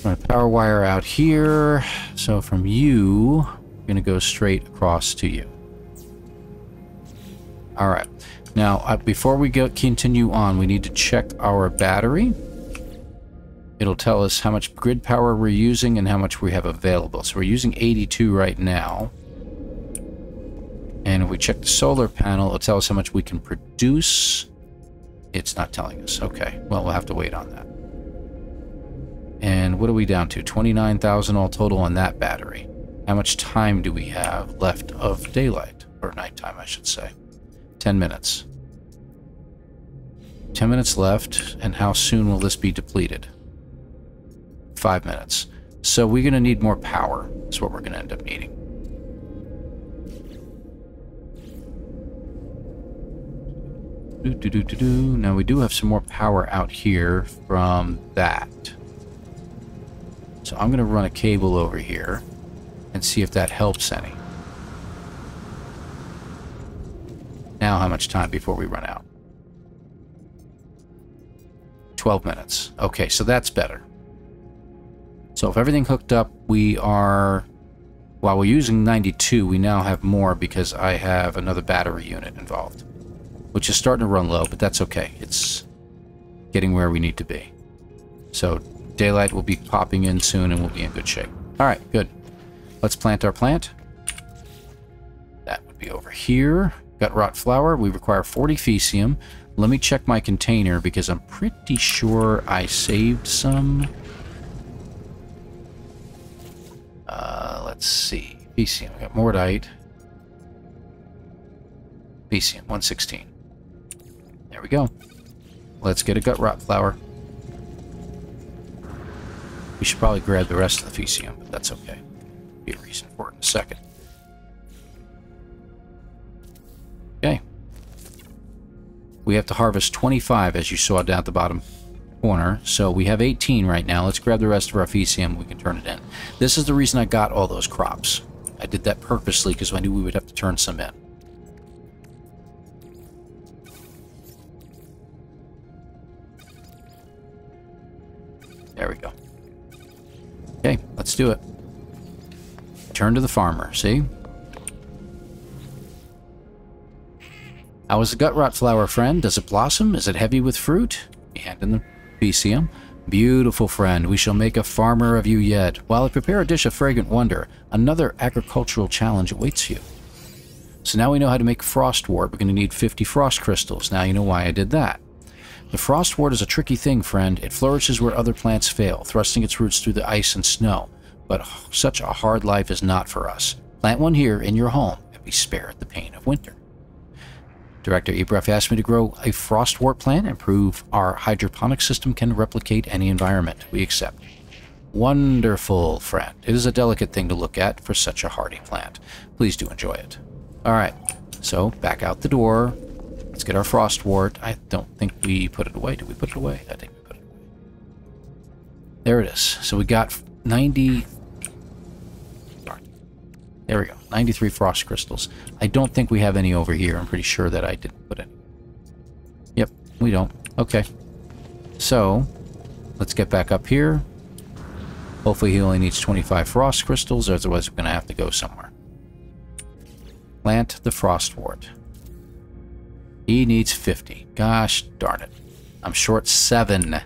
My power wire out here. So from you, I'm going to go straight across to you. All right. Now, before we continue on, we need to check our battery. It'll tell us how much grid power we're using and how much we have available. So we're using 82 right now. And if we check the solar panel, it'll tell us how much we can produce. It's not telling us. Okay. Well, we'll have to wait on that. And what are we down to? 29,000 all total on that battery. How much time do we have left of daylight? Or nighttime, I should say. 10 minutes. 10 minutes left. And how soon will this be depleted? 5 minutes. So we're going to need more power. That's what we're going to end up needing. Now we do have some more power out here from that. So I'm going to run a cable over here and see if that helps any. Now how much time before we run out? 12 minutes. Okay, so that's better. So if everything hooked up, we are... While we're using 92, we now have more because I have another battery unit involved, which is starting to run low, but that's okay. It's getting where we need to be. So... daylight will be popping in soon, and we'll be in good shape. All right, good. Let's plant our plant. That would be over here. Got rot flower. We require 40 fecium. Let me check my container, because I'm pretty sure I saved some. Let's see. Fecium. We got mordite. Fecium, 116. There we go. Let's get a gut rot flower. We should probably grab the rest of the fecium, but that's okay. Be a reason for it in a second. Okay. We have to harvest 25, as you saw down at the bottom corner. So we have 18 right now. Let's grab the rest of our fecium. We can turn it in. This is the reason I got all those crops. I did that purposely because I knew we would have to turn some in. There we go. Okay, let's do it. Turn to the farmer, see? How is the gut rot flower, friend? Does it blossom? Is it heavy with fruit? Hand in the fecium. Beautiful, friend. We shall make a farmer of you yet. While I prepare a dish of fragrant wonder, another agricultural challenge awaits you. So now we know how to make frost wart. We're going to need 50 frost crystals. Now you know why I did that. The frostwort is a tricky thing, friend. It flourishes where other plants fail, thrusting its roots through the ice and snow. But such a hard life is not for us. Plant one here in your home and be spared the pain of winter. Director Ebref asked me to grow a frostwort plant and prove our hydroponic system can replicate any environment. We accept. Wonderful, friend. It is a delicate thing to look at for such a hardy plant. Please do enjoy it. All right, so back out the door. Let's get our frostwort. I don't think we put it away. Did we put it away? I think we put it away. There it is. So we got 90... Darn. There we go. 93 frost crystals. I don't think we have any over here. I'm pretty sure that I didn't put any. Yep, we don't. Okay. So, let's get back up here. Hopefully he only needs 25 frost crystals, otherwise we're going to have to go somewhere. Plant the frost wart. He needs 50. Gosh darn it. I'm short 7.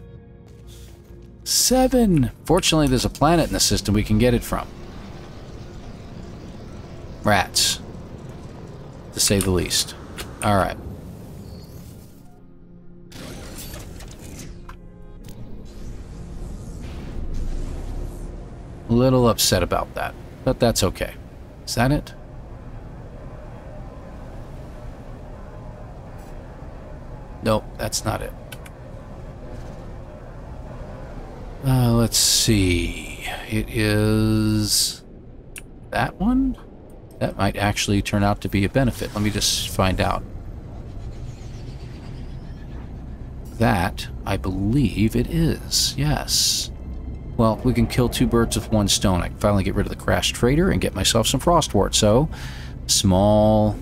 7! Fortunately, there's a planet in the system we can get it from. Rats. To say the least. Alright. A little upset about that, but that's okay. Is that it? Nope, that's not it. Let's see. It is that one? That might actually turn out to be a benefit. Let me just find out. That, I believe it is. Yes. Well, we can kill two birds with one stone. I can finally get rid of the crashed freighter and get myself some frostwort. So, small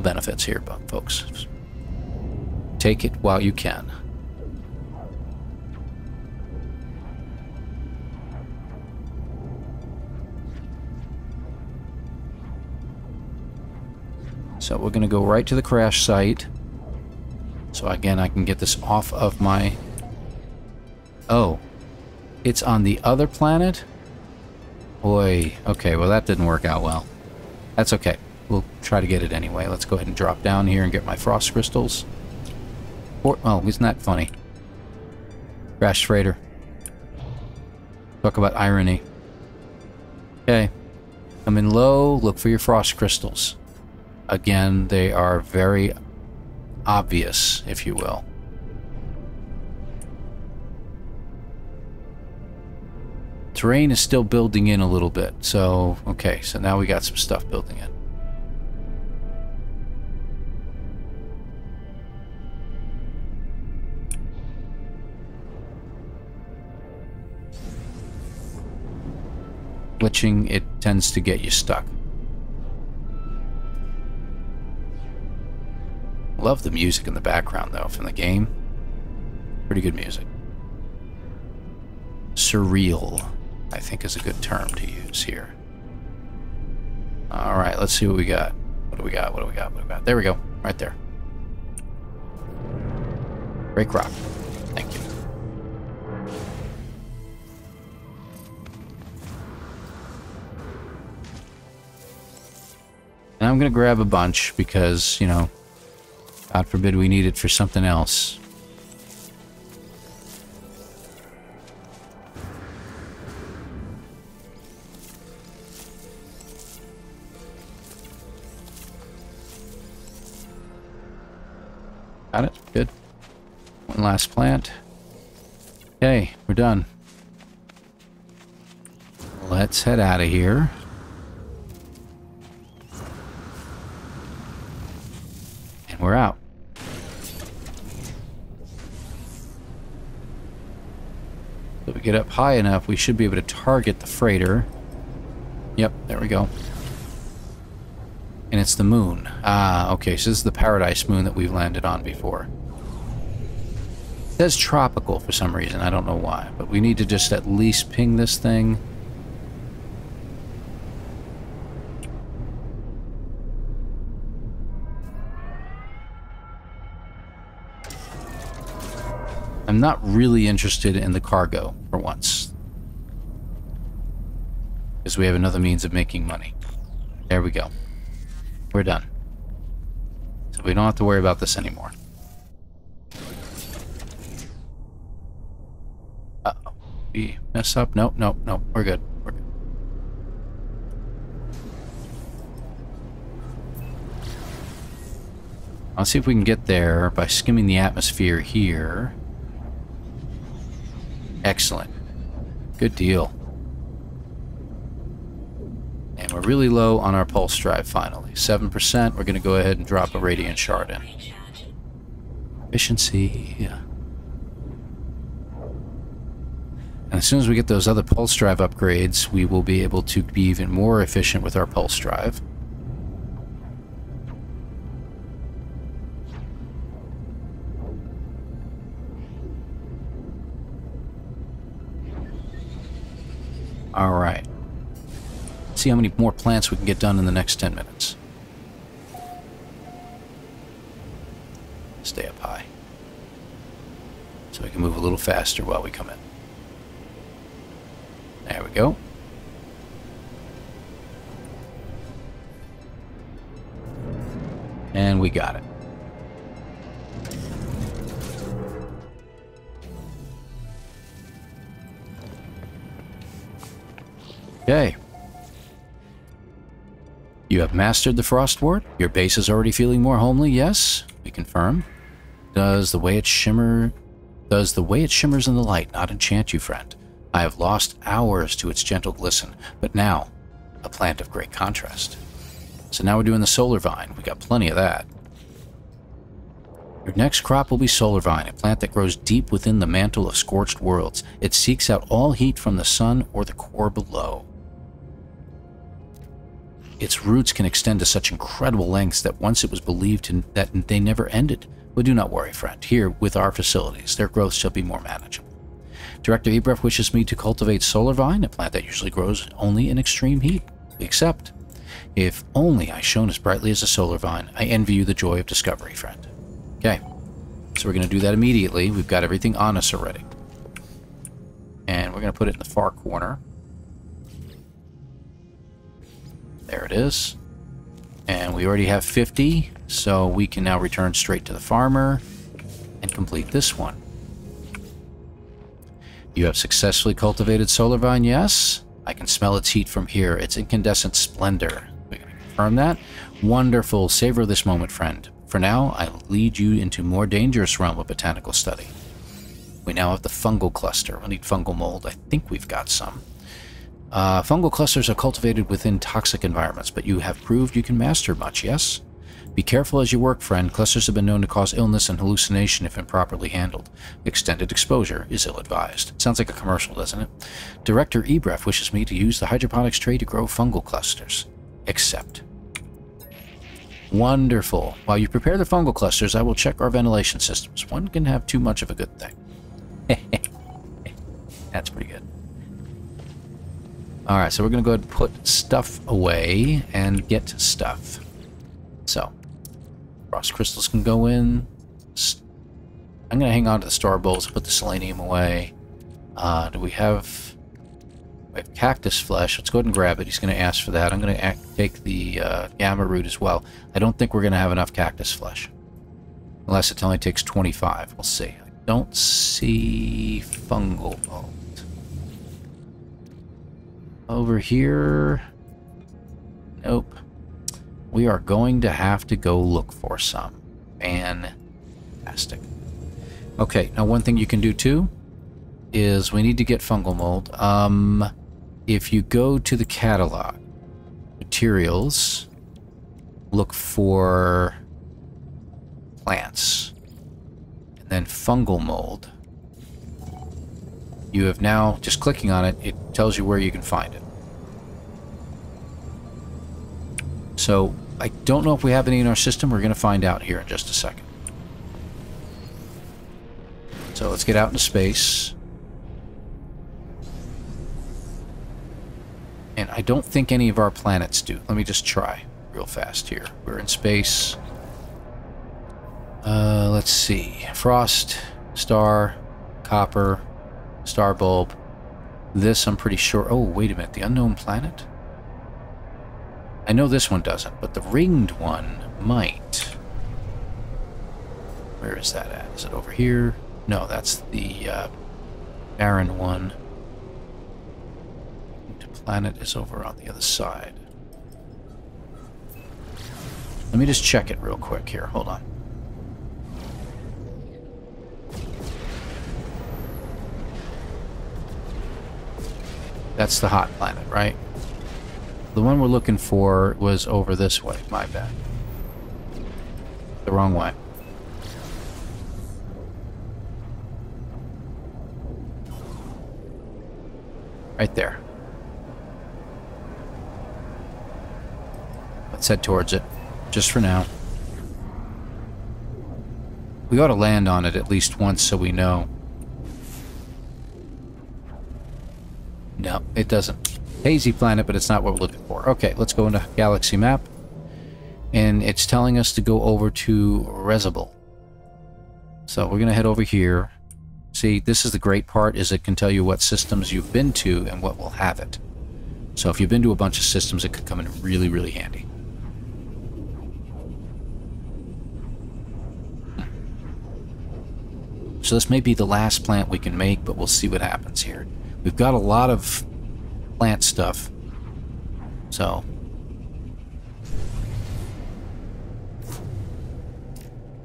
benefits here, folks. Take it while you can. So we're going to go right to the crash site. So again, I can get this off of my... Oh. It's on the other planet? Boy. Okay, well that didn't work out well. That's okay. We'll try to get it anyway. Let's go ahead and drop down here and get my frost crystals. Or, oh, isn't that funny? Crash freighter. Talk about irony. Okay. Come in low, look for your frost crystals. Again, they are very obvious, if you will. Terrain is still building in a little bit, so okay, so now we got some stuff building in. Glitching, it tends to get you stuck. Love the music in the background though from the game. Pretty good music. Surreal, I think, is a good term to use here. Alright, let's see what we got. What do we got? What do we got? What do we got? There we go. Right there. Break rock. Thank you. And I'm going to grab a bunch because, you know, God forbid we need it for something else. Got it? Good. One last plant. Okay, we're done. Let's head out of here. And we're out. If we get up high enough, we should be able to target the freighter. Yep, there we go. And it's the moon. Ah, okay, so this is the Paradise Moon that we've landed on before. It says tropical for some reason, I don't know why, but we need to just at least ping this thing. I'm not really interested in the cargo for once, because we have another means of making money. There we go. We're done. So we don't have to worry about this anymore. Uh-oh. We mess up? Nope, nope, nope. We're good. We're good. I'll see if we can get there by skimming the atmosphere here. Excellent. Good deal. And we're really low on our pulse drive, finally. 7%. We're going to go ahead and drop a radiant shard in. Efficiency. Yeah. And as soon as we get those other pulse drive upgrades, we will be able to be even more efficient with our pulse drive. All right. Let's see how many more plants we can get done in the next 10 minutes. Stay up high. So we can move a little faster while we come in. There we go. And we got it. Okay. You have mastered the frost ward. Your base is already feeling more homely, yes? We confirm. Does the way it shimmers in the light not enchant you, friend? I have lost hours to its gentle glisten, but now, a plant of great contrast. So now we're doing the solar vine. We got plenty of that. Your next crop will be solar vine, a plant that grows deep within the mantle of scorched worlds. It seeks out all heat from the sun or the core below. Its roots can extend to such incredible lengths that once it was believed that they never ended. But do not worry, friend. Here, with our facilities, their growth shall be more manageable. Director Ebref wishes me to cultivate solar vine, a plant that usually grows only in extreme heat. We accept. If only I shone as brightly as a solar vine. I envy you the joy of discovery, friend. Okay, so we're going to do that immediately. We've got everything on us already. And we're going to put it in the far corner. There it is. And we already have 50, so we can now return straight to the farmer and complete this one. You have successfully cultivated solar vine, yes? I can smell its heat from here, its incandescent splendor. We're going to confirm that. Wonderful. Savor this moment, friend. For now, I lead you into more dangerous realm of botanical study. We now have the fungal cluster. We'll need fungal mold. I think we've got some. Fungal clusters are cultivated within toxic environments, but you have proved you can master much, yes? Be careful as you work, friend. Clusters have been known to cause illness and hallucination if improperly handled. Extended exposure is ill-advised. Sounds like a commercial, doesn't it? Director Ebref wishes me to use the hydroponics tray to grow fungal clusters. Accept. Wonderful. While you prepare the fungal clusters, I will check our ventilation systems. One can have too much of a good thing. That's pretty good. Alright, so we're going to go ahead and put stuff away and get stuff. So, frost crystals can go in. I'm going to hang on to the star bowls and put the selenium away. We have cactus flesh. Let's go ahead and grab it. He's going to ask for that. I'm going to take the gamma root as well. I don't think we're going to have enough cactus flesh. Unless it only takes 25. We'll see. I don't see fungal ball. Over here, nope. We are going to have to go look for some. Fantastic. Okay, now one thing you can do too is we need to get fungal mold. If you go to the catalog, materials, look for plants, and then fungal mold. You have now, just clicking on it, it tells you where you can find it. So, I don't know if we have any in our system. We're going to find out here in just a second. So, let's get out into space. And I don't think any of our planets do. Let me just try real fast here. We're in space. Let's see. Frost, star, copper... star bulb. This I'm pretty sure. Oh, wait a minute. The unknown planet? I know this one doesn't, but the ringed one might. Where is that at? Is it over here? No, that's the barren one. The planet is over on the other side. Let me just check it real quick here. Hold on. That's the hot planet, right? The one we're looking for was over this way. My bad. The wrong way. Right there. Let's head towards it, just for now. We ought to land on it at least once so we know. No, it doesn't. Hazy planet, but it's not what we're looking for. Okay, let's go into galaxy map. And it's telling us to go over to Resible. So we're going to head over here. See, this is the great part, is it can tell you what systems you've been to and what will have it. So if you've been to a bunch of systems, it could come in really, really handy. So this may be the last plant we can make, but we'll see what happens here. We've got a lot of plant stuff. So.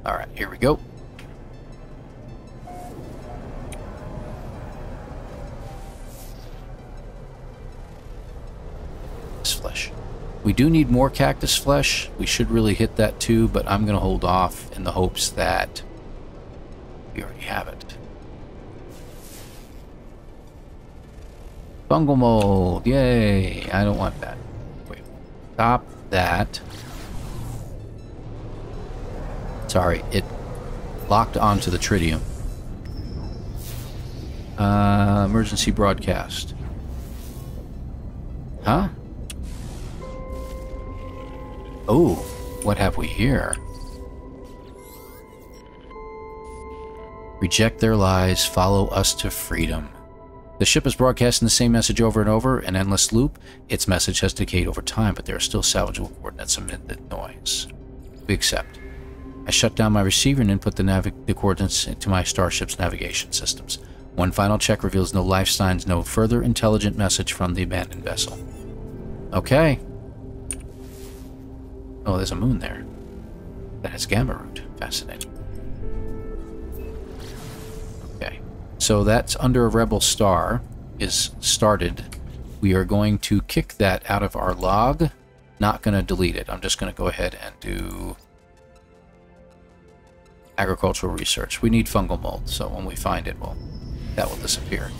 Alright, here we go. Flesh. We do need more cactus flesh. We should really hit that too, but I'm going to hold off in the hopes that we already have it. Fungal mold. Yay. I don't want that. Wait. Stop that. Sorry. It locked onto the tritium. Emergency broadcast. Huh? Oh, what have we here? Reject their lies, follow us to freedom. The ship is broadcasting the same message over and over, an endless loop. Its message has decayed over time, but there are still salvageable coordinates amid the noise. We accept. I shut down my receiver and input the coordinates into my starship's navigation systems. One final check reveals no life signs, no further intelligent message from the abandoned vessel. Okay. Oh, there's a moon there. That has gamma root. Fascinating. Okay. So that's Under a Rebel Star is started. We are going to kick that out of our log. Not going to delete it. I'm just going to go ahead and do agricultural research. We need fungal mold, so when we find it, well, that will disappear.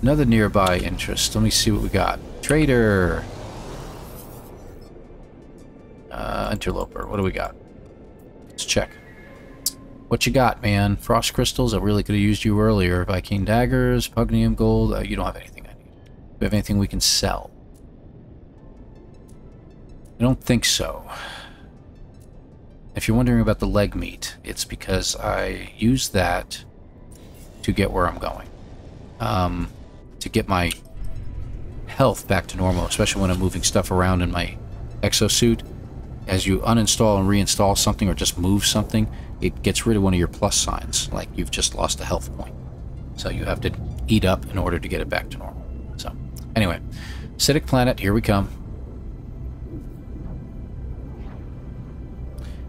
Another nearby interest. Let me see what we got. Trader. Interloper. What do we got? Let's check. What you got, man? Frost crystals. I really could have used you earlier. Viking daggers, pugnium gold. You don't have anything I need. Do we have anything we can sell? I don't think so. If you're wondering about the leg meat, it's because I use that to get where I'm going. To get my health back to normal, especially when I'm moving stuff around in my exosuit. As you uninstall and reinstall something or just move something, it gets rid of one of your plus signs, like you've just lost a health point. So you have to eat up in order to get it back to normal. So, anyway, acidic planet, here we come.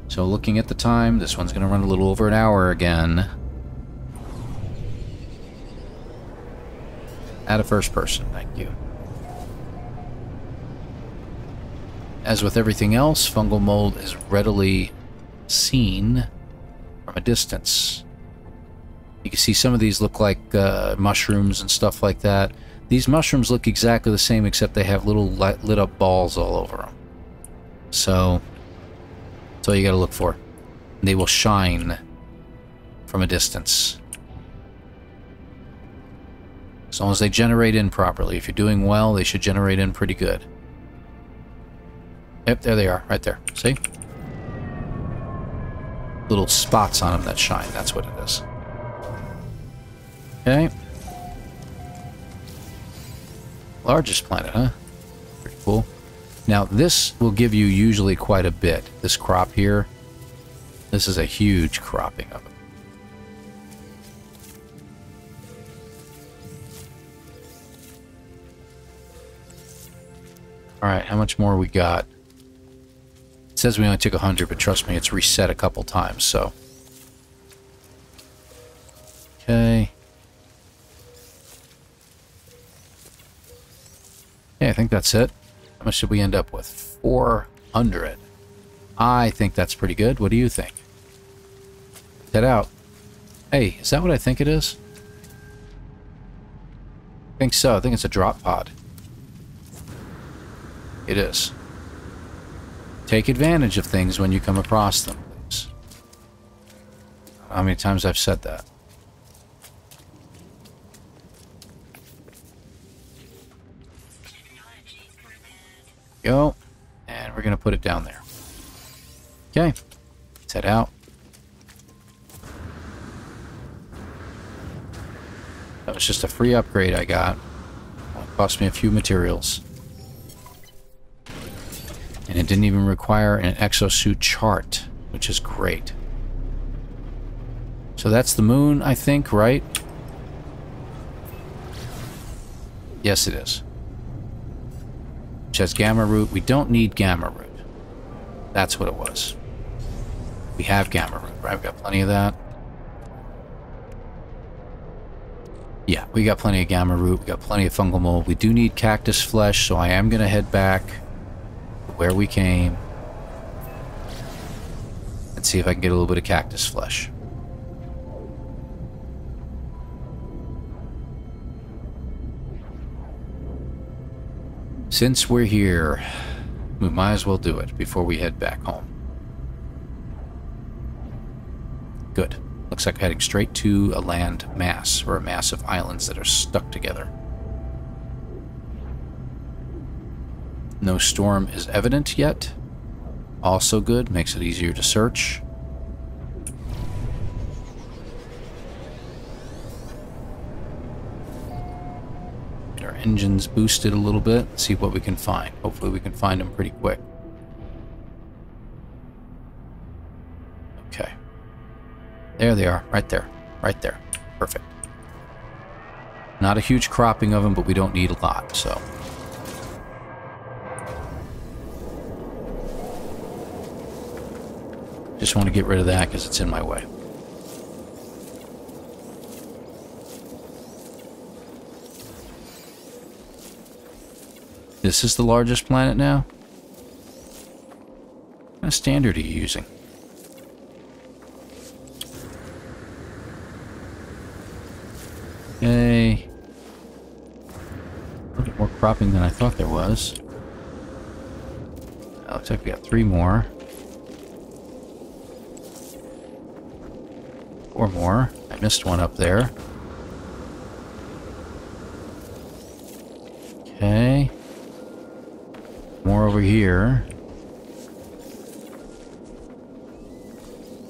So looking at the time, this one's going to run a little over an hour again. At a first person, thank you. As with everything else, fungal mold is readily seen from a distance. You can see some of these look like mushrooms and stuff like that. These mushrooms look exactly the same, except they have little lit up balls all over them. So that's all you got to look for. They will shine from a distance. As long as they generate in properly. If you're doing well, they should generate in pretty good. Yep, there they are, right there. See? Little spots on them that shine. That's what it is. Okay. Largest planet, huh? Pretty cool. Now, this will give you usually quite a bit. This crop here, this is a huge cropping of it. All right, how much more we got? It says we only took 100, but trust me, it's reset a couple times, so. Okay. Yeah, I think that's it. How much did we end up with? 400. I think that's pretty good. What do you think? Head out. Hey, is that what I think it is? I think so. I think it's a drop pod. It is. Take advantage of things when you come across them, please. How many times I've said that. Go. And we're going to put it down there. Okay. Let's head out. That was just a free upgrade I got. It cost me a few materials. And it didn't even require an exosuit chart, which is great. So that's the moon, I think, right? Yes, it is. Which has gamma root. We don't need gamma root. That's what it was. We have gamma root, right? We've got plenty of that. Yeah, we got plenty of gamma root, we got plenty of fungal mold. We do need cactus flesh, so I am going to head back where we came and see if I can get a little bit of cactus flesh. Since we're here, we might as well do it before we head back home. Good. Looks like heading straight to a land mass, or a mass of islands that are stuck together. No storm is evident yet. Also good, makes it easier to search. Get our engines boosted a little bit, see what we can find. Hopefully we can find them pretty quick. Okay. There they are, right there, right there. Perfect. Not a huge cropping of them, but we don't need a lot, so. Just want to get rid of that because it's in my way. This is the largest planet now? What kind of standard are you using? Okay. A little more cropping than I thought there was. Oh, looks like we got 3 more. 4 more. I missed one up there. Okay. More over here.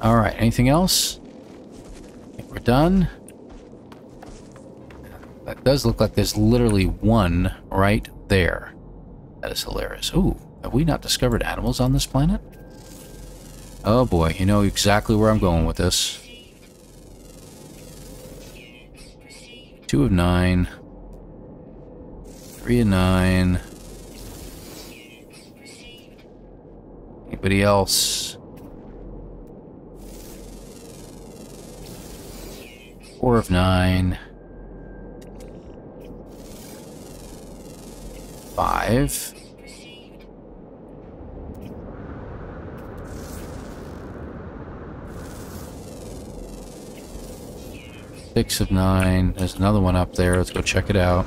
Alright, anything else? I think we're done. That does look like there's literally one right there. That is hilarious. Ooh, have we not discovered animals on this planet? Oh boy, you know exactly where I'm going with this. 2 of 9. 3 of 9. Anybody else? 4 of 9. 5. 6 of 9. There's another one up there. Let's go check it out.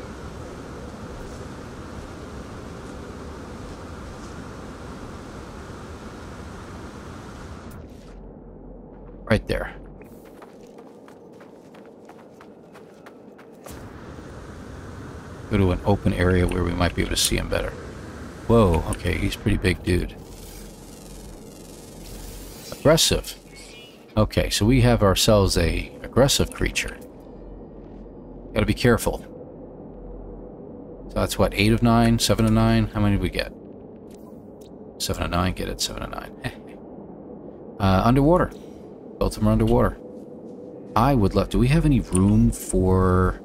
1 area where we might be able to see him better. Whoa, okay, he's a pretty big dude. Aggressive. Okay, so we have ourselves a aggressive creature. Gotta be careful. So that's what, 8 of 9, 7 of 9? How many did we get? 7 of 9, get it, 7 of 9. Underwater. Both of them are underwater. I would love, do we have any room for...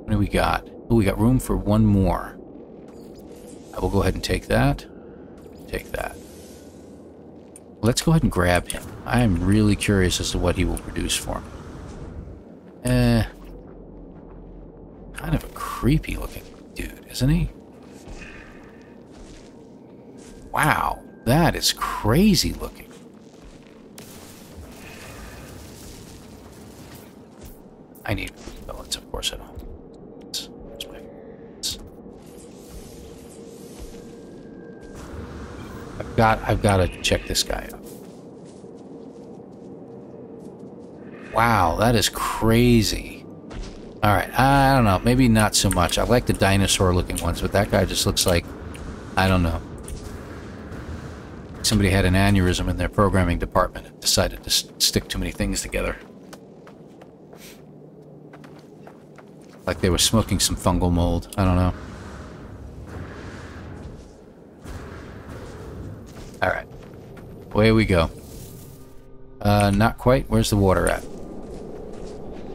What do we got? Oh, we got room for 1 more. I will go ahead and take that. Take that. Let's go ahead and grab him. I am really curious as to what he will produce for me. Kind of a creepy looking dude, isn't he? Wow, that is crazy looking. I need Balance, of course I don't. I've got to check this guy out. Wow, that is crazy. All right, I don't know. Maybe not so much. I like the dinosaur-looking ones, but that guy just looks like, I don't know. Somebody had an aneurysm in their programming department and decided to stick too many things together. Like they were smoking some fungal mold. I don't know. Alright. Away we go. Not quite. Where's the water at?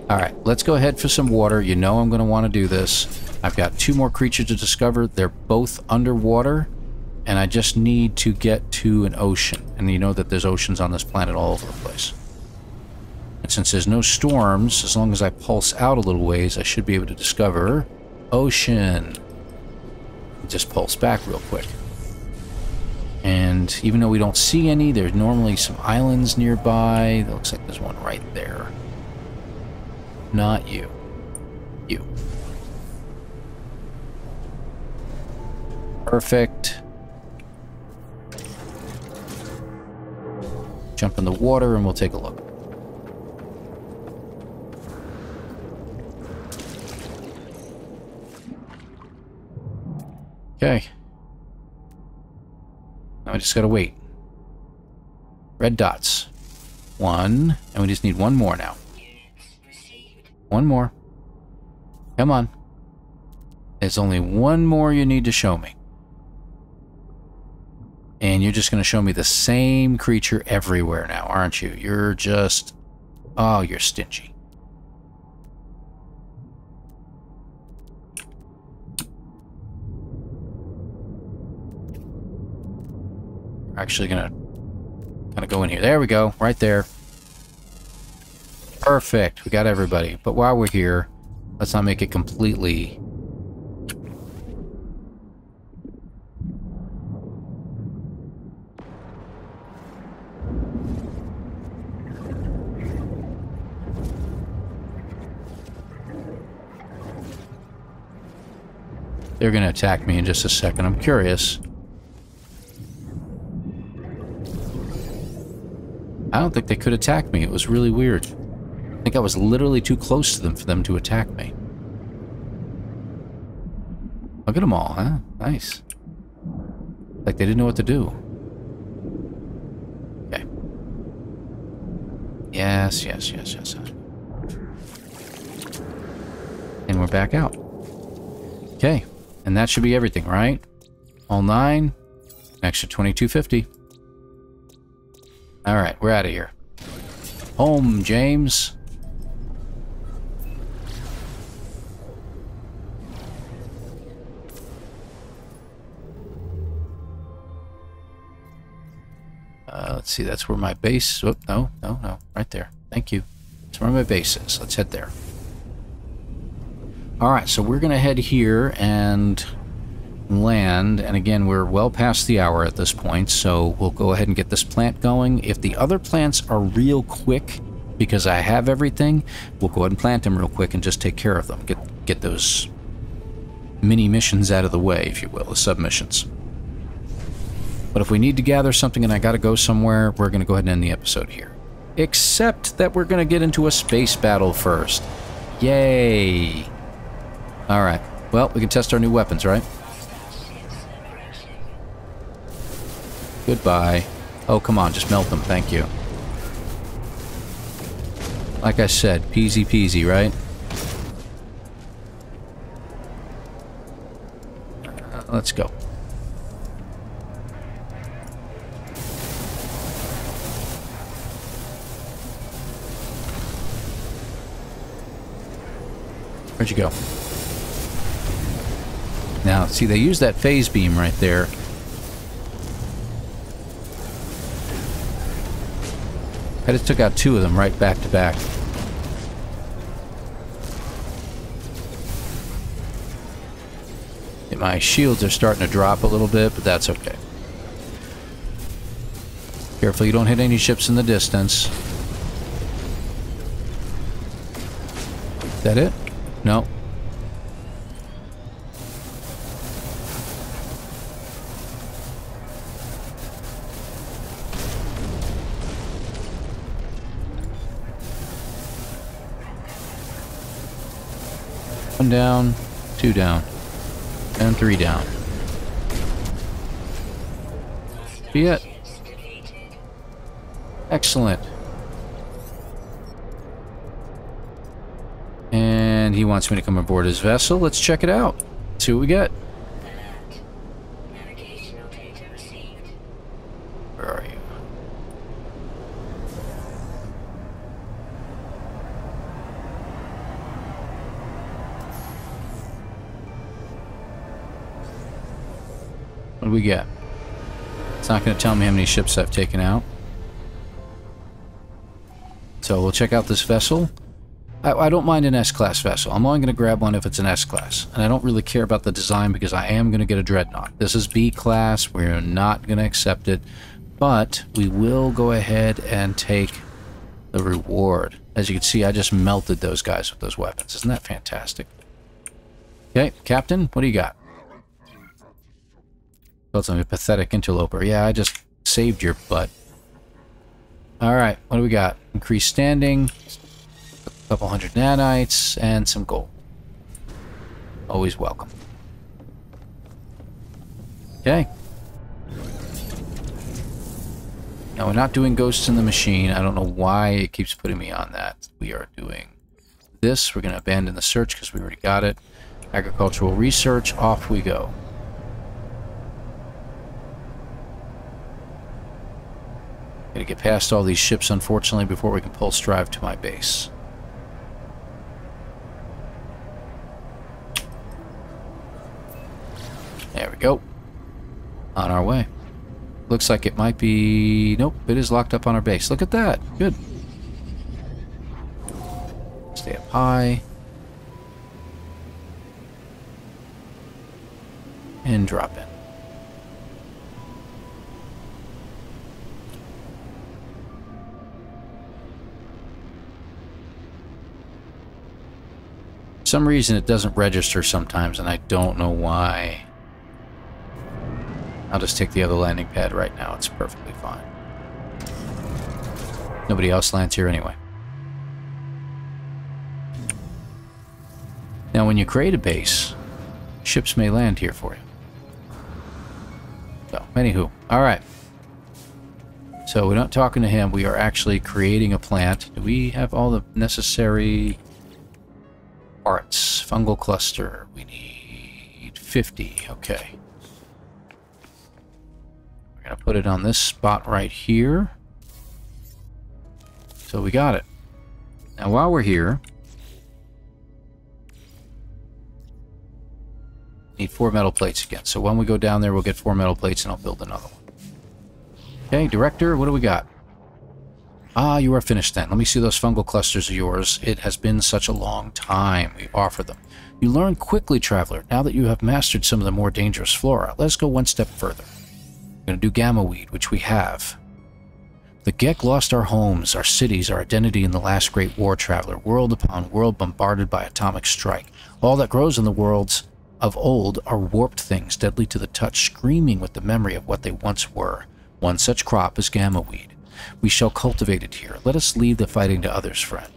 Alright, let's go ahead for some water. You know I'm going to want to do this. I've got two more creatures to discover. They're both underwater. And I just need to get to an ocean. And you know that there's oceans on this planet all over the place. And since there's no storms, as long as I pulse out a little ways, I should be able to discover ocean. Just pulse back real quick. And even though we don't see any, there's normally some islands nearby. It looks like there's one right there. Not you. You. Perfect. Jump in the water and we'll take a look. Okay. Now we just gotta wait. Red dots. One. And we just need one more now. One more. Come on. There's only one more you need to show me. And you're just gonna show me the same creature everywhere now, aren't you? You're just... Oh, you're stingy. We're actually gonna kind of go in here. There we go, right there. Perfect, we got everybody. But while we're here, let's not make it completely... They're going to attack me in just a second. I'm curious. I don't think they could attack me. It was really weird. I think I was literally too close to them for them to attack me. Look at them all, huh? Nice. Like they didn't know what to do. Okay. Yes, yes, yes, yes. And we're back out. Okay. And that should be everything, right? All 9, an extra $22.50. All right, we're out of here. Home, James. Let's see, that's where my base... Oh, no, no, no, right there. Thank you. That's where my base is. Let's head there. All right, so we're going to head here and land. And again, we're well past the hour at this point, so we'll go ahead and get this plant going. If the other plants are real quick, because I have everything, we'll go ahead and plant them real quick and just take care of them. Get those mini missions out of the way, if you will, the submissions. But if we need to gather something and I got to go somewhere, we're going to go ahead and end the episode here. Except that we're going to get into a space battle first. Yay! Alright, well, we can test our new weapons, right? Goodbye. Oh, come on, just melt them, thank you. Like I said, peasy peasy, right? Let's go. Where'd you go? Now, see, they use that phase beam right there. I just took out 2 of them right back to back. And my shields are starting to drop a little bit, but that's okay. Careful, you don't hit any ships in the distance. that it? No. One down, two down, and three down. Be it. Excellent. And he wants me to come aboard his vessel. Let's check it out. See what we get. Navigational data received. Where are you? What do we get? It's not going to tell me how many ships I've taken out. So we'll check out this vessel. I don't mind an S-class vessel. I'm only going to grab one if it's an S-class. And I don't really care about the design because I am going to get a dreadnought. This is B-class. We're not going to accept it. But we will go ahead and take the reward. As you can see, I just melted those guys with those weapons. Isn't that fantastic? Okay, Captain, what do you got? That's a pathetic interloper. Yeah, I just saved your butt. Alright, what do we got? Increased standing, a couple hundred nanites, and some gold. Always welcome. Okay. Now, we're not doing Ghosts in the Machine. I don't know why it keeps putting me on that. We are doing this. We're going to abandon the search because we already got it. Agricultural research, off we go. Gotta get past all these ships, unfortunately, before we can pull Strive to my base. There we go. On our way. Looks like it might be... Nope, it is locked up on our base. Look at that. Good. Stay up high. And drop in. For some reason it doesn't register sometimes, and I don't know why. I'll just take the other landing pad right now. It's perfectly fine. Nobody else lands here anyway. Now when you create a base, ships may land here for you. So, anywho. Alright. So we're not talking to him. We are actually creating a plant. Do we have all the necessary... parts. Fungal cluster. We need 50. Okay. We're going to put it on this spot right here. So we got it. Now while we're here, need 4 metal plates again. So when we go down there, we'll get 4 metal plates and I'll build another one. Okay, Director, what do we got? Ah, you are finished then. Let me see those fungal clusters of yours. It has been such a long time. We offer them. You learn quickly, Traveler. Now that you have mastered some of the more dangerous flora, let's go one step further. We're going to do gamma weed, which we have. The Gek lost our homes, our cities, our identity in the last great war, Traveler. World upon world bombarded by atomic strike. All that grows in the worlds of old are warped things, deadly to the touch, screaming with the memory of what they once were. One such crop is gamma weed. We shall cultivate it here. Let us leave the fighting to others, friend.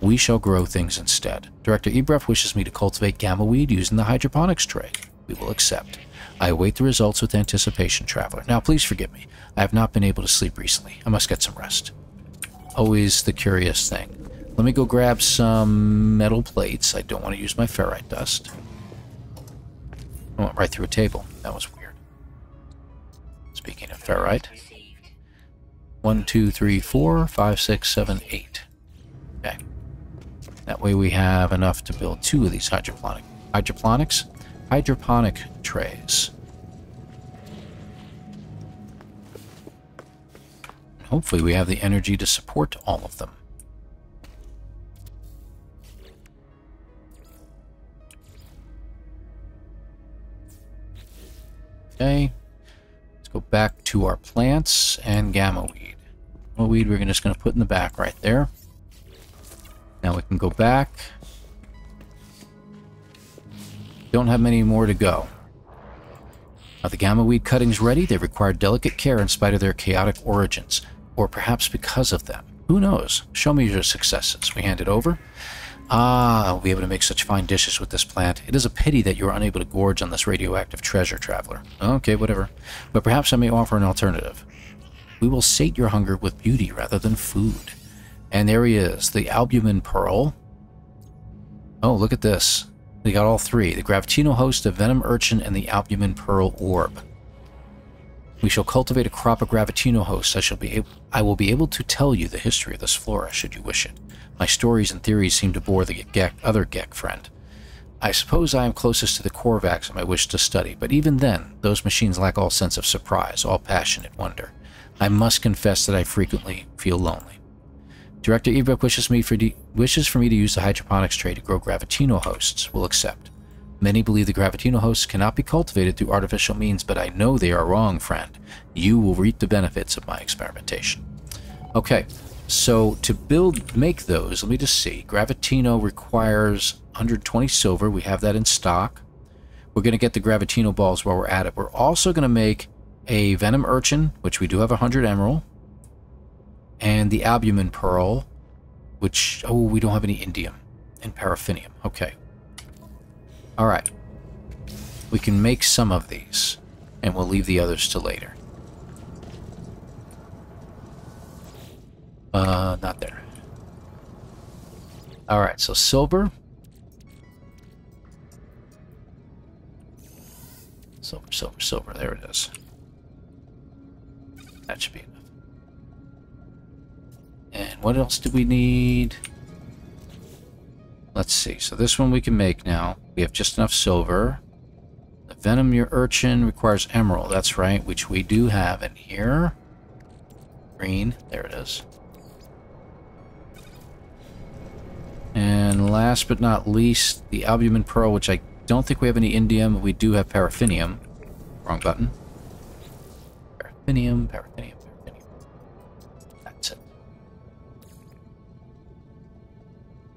We shall grow things instead. Director Ebref wishes me to cultivate gamma weed using the hydroponics tray. We will accept. I await the results with anticipation, Traveler. Now, please forgive me. I have not been able to sleep recently. I must get some rest. Always the curious thing. Let me go grab some metal plates. I don't want to use my ferrite dust. I went right through a table. That was weird. Speaking of ferrite... 1, 2, 3, 4, 5, 6, 7, 8. Okay. That way we have enough to build 2 of these hydroponic trays. And hopefully we have the energy to support all of them. Okay. Let's go back to our plants and gamma weed. We're just going to put in the back right there. Now we can go back, Don't have many more to go. Now the gamma weed cuttings ready, they require delicate care in spite of their chaotic origins, or perhaps because of them. Who knows? Show me your successes. We hand it over. Ah, I'll be able to make such fine dishes with this plant. It is a pity that you are unable to gorge on this radioactive treasure, traveler. Okay, whatever. But perhaps I may offer an alternative. We will sate your hunger with beauty rather than food. And there he is, the albumin pearl. Oh, look at this. They got all three, the Gravitino host, the venom urchin, and the albumin pearl orb. We shall cultivate a crop of Gravitino hosts. I will be able to tell you the history of this flora, should you wish it. My stories and theories seem to bore the Gek, other Gek friend. I suppose I am closest to the Corvax and I wish to study, but even then, those machines lack all sense of surprise, all passionate wonder. I must confess that I frequently feel lonely. Director Ibuk wishes for me to use the hydroponics tray to grow Gravitino hosts. Will accept. Many believe the Gravitino hosts cannot be cultivated through artificial means, but I know they are wrong, friend. You will reap the benefits of my experimentation. Okay, so to make those, let me just see. Gravitino requires 120 silver. We have that in stock. We're going to get the Gravitino balls while we're at it. We're also going to make a Venom Urchin, which we do have 100 emerald. And the albumin pearl, which, oh, we don't have any indium and paraffinium. Okay. All right. We can make some of these, and we'll leave the others to later. Not there. All right, so silver. Silver, silver, silver. There it is. That should be enough. And what else do we need? Let's see. So this one we can make now. We have just enough silver. The Venom Urchin requires emerald. That's right, which we do have in here. Green. There it is. And last but not least, the Albumin Pearl, which I don't think we have any indium, but we do have paraffinium. Wrong button. Paraffinium, paraffinium.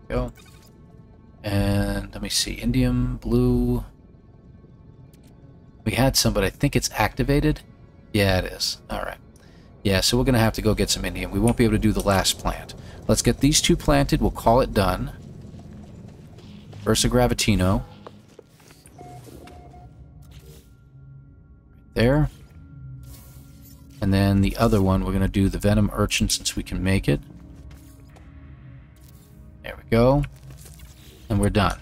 Go. And let me see, indium, blue. We had some, but I think it's activated. Yeah, it is. All right. Yeah, so we're going to have to go get some indium. We won't be able to do the last plant. Let's get these two planted. We'll call it done. Versa Gravitino. There. And then the other one, we're going to do the Venom Urchin since we can make it. There we go, and we're done.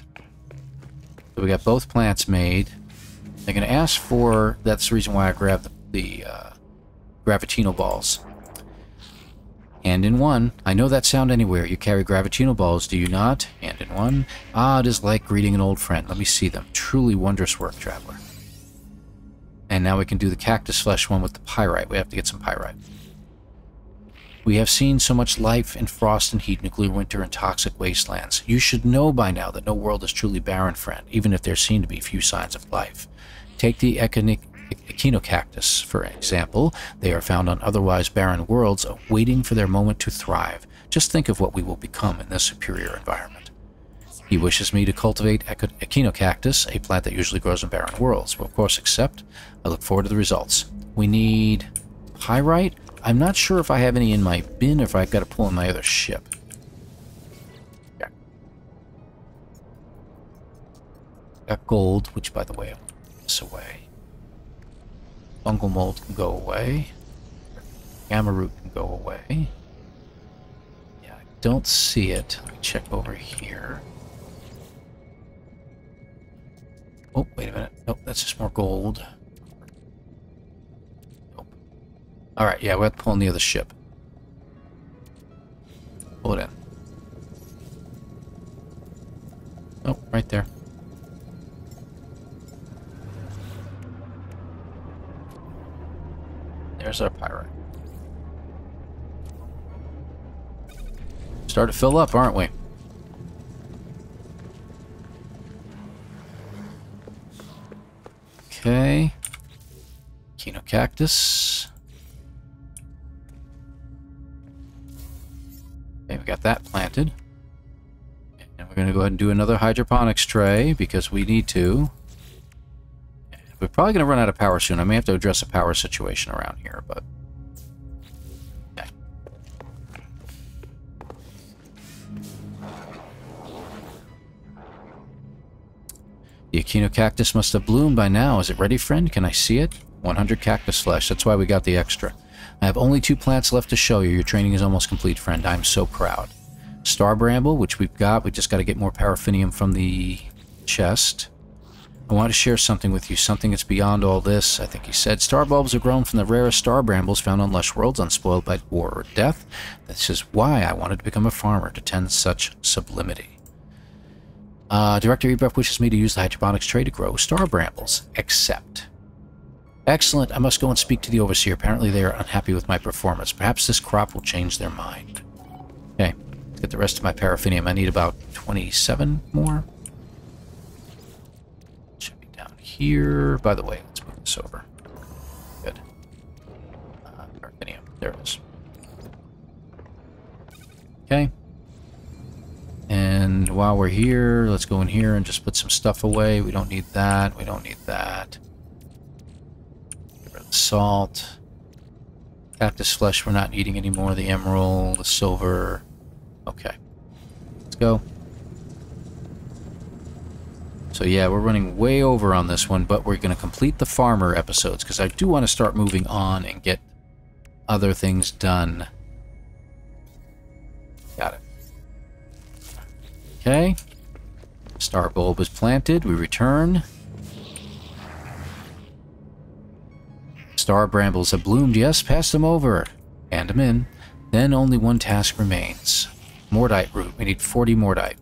So we got both plants made. They're going to ask for, that's the reason why I grabbed the Gravitino balls. Hand in one. I know that sound anywhere. You carry Gravitino balls, do you not? Hand in one. Ah, it is like greeting an old friend. Let me see them. Truly wondrous work, traveler. And now we can do the cactus flesh one with the pyrite. We have to get some pyrite. We have seen so much life in frost and heat, nuclear winter, and toxic wastelands. You should know by now that no world is truly barren, friend, even if there seem to be few signs of life. Take the Echinocactus, for example. They are found on otherwise barren worlds, waiting for their moment to thrive. Just think of what we will become in this superior environment. He wishes me to cultivate Echinocactus, a plant that usually grows in barren worlds. We'll, of course, accept. I look forward to the results. We need pyrite. I'm not sure if I have any in my bin or if I've got to pull in my other ship. Yeah. Got gold, which, by the way, I'll put this away. Fungal mold can go away. Gamma root can go away. Yeah, I don't see it. Let me check over here. Oh, wait a minute. Nope, that's just more gold. Alright, yeah, we're going to pull in the other ship. Pull it in. Oh, right there. There's our pirate. Start to fill up, aren't we? Okay. Echinocactus. We got that planted, and we're going to go ahead and do another hydroponics tray because we need to. We're probably going to run out of power soon. I may have to address a power situation around here, but... Okay. The Echinocactus must have bloomed by now. Is it ready, friend? Can I see it? 100 cactus flesh. That's why we got the extra. I have only 2 plants left to show you. Your training is almost complete, friend. I'm so proud. Star Bramble, which we've got. We just got to get more paraffinium from the chest. I want to share something with you, something that's beyond all this. I think he said, star bulbs are grown from the rarest star brambles found on lush worlds unspoiled by war or death. This is why I wanted to become a farmer, to tend such sublimity. Director Ebref wishes me to use the hydroponics tray to grow star brambles. Accept. Excellent. I must go and speak to the overseer. Apparently they are unhappy with my performance. Perhaps this crop will change their mind. Okay, let's get the rest of my paraffinium. I need about 27 more. Here, by the way, let's move this over. Good. There it is. Okay. And while we're here, let's go in here and just put some stuff away. We don't need that. We don't need that. Get rid of the salt. Cactus flesh, we're not needing anymore. The emerald, the silver. Okay. Let's go. So yeah, we're running way over on this one, but we're going to complete the farmer episodes because I do want to start moving on and get other things done. Got it. Okay. Star bulb is planted. We return. Star brambles have bloomed. Yes, pass them over. Hand them in. Then only one task remains. Mordite root. We need 40 mordite.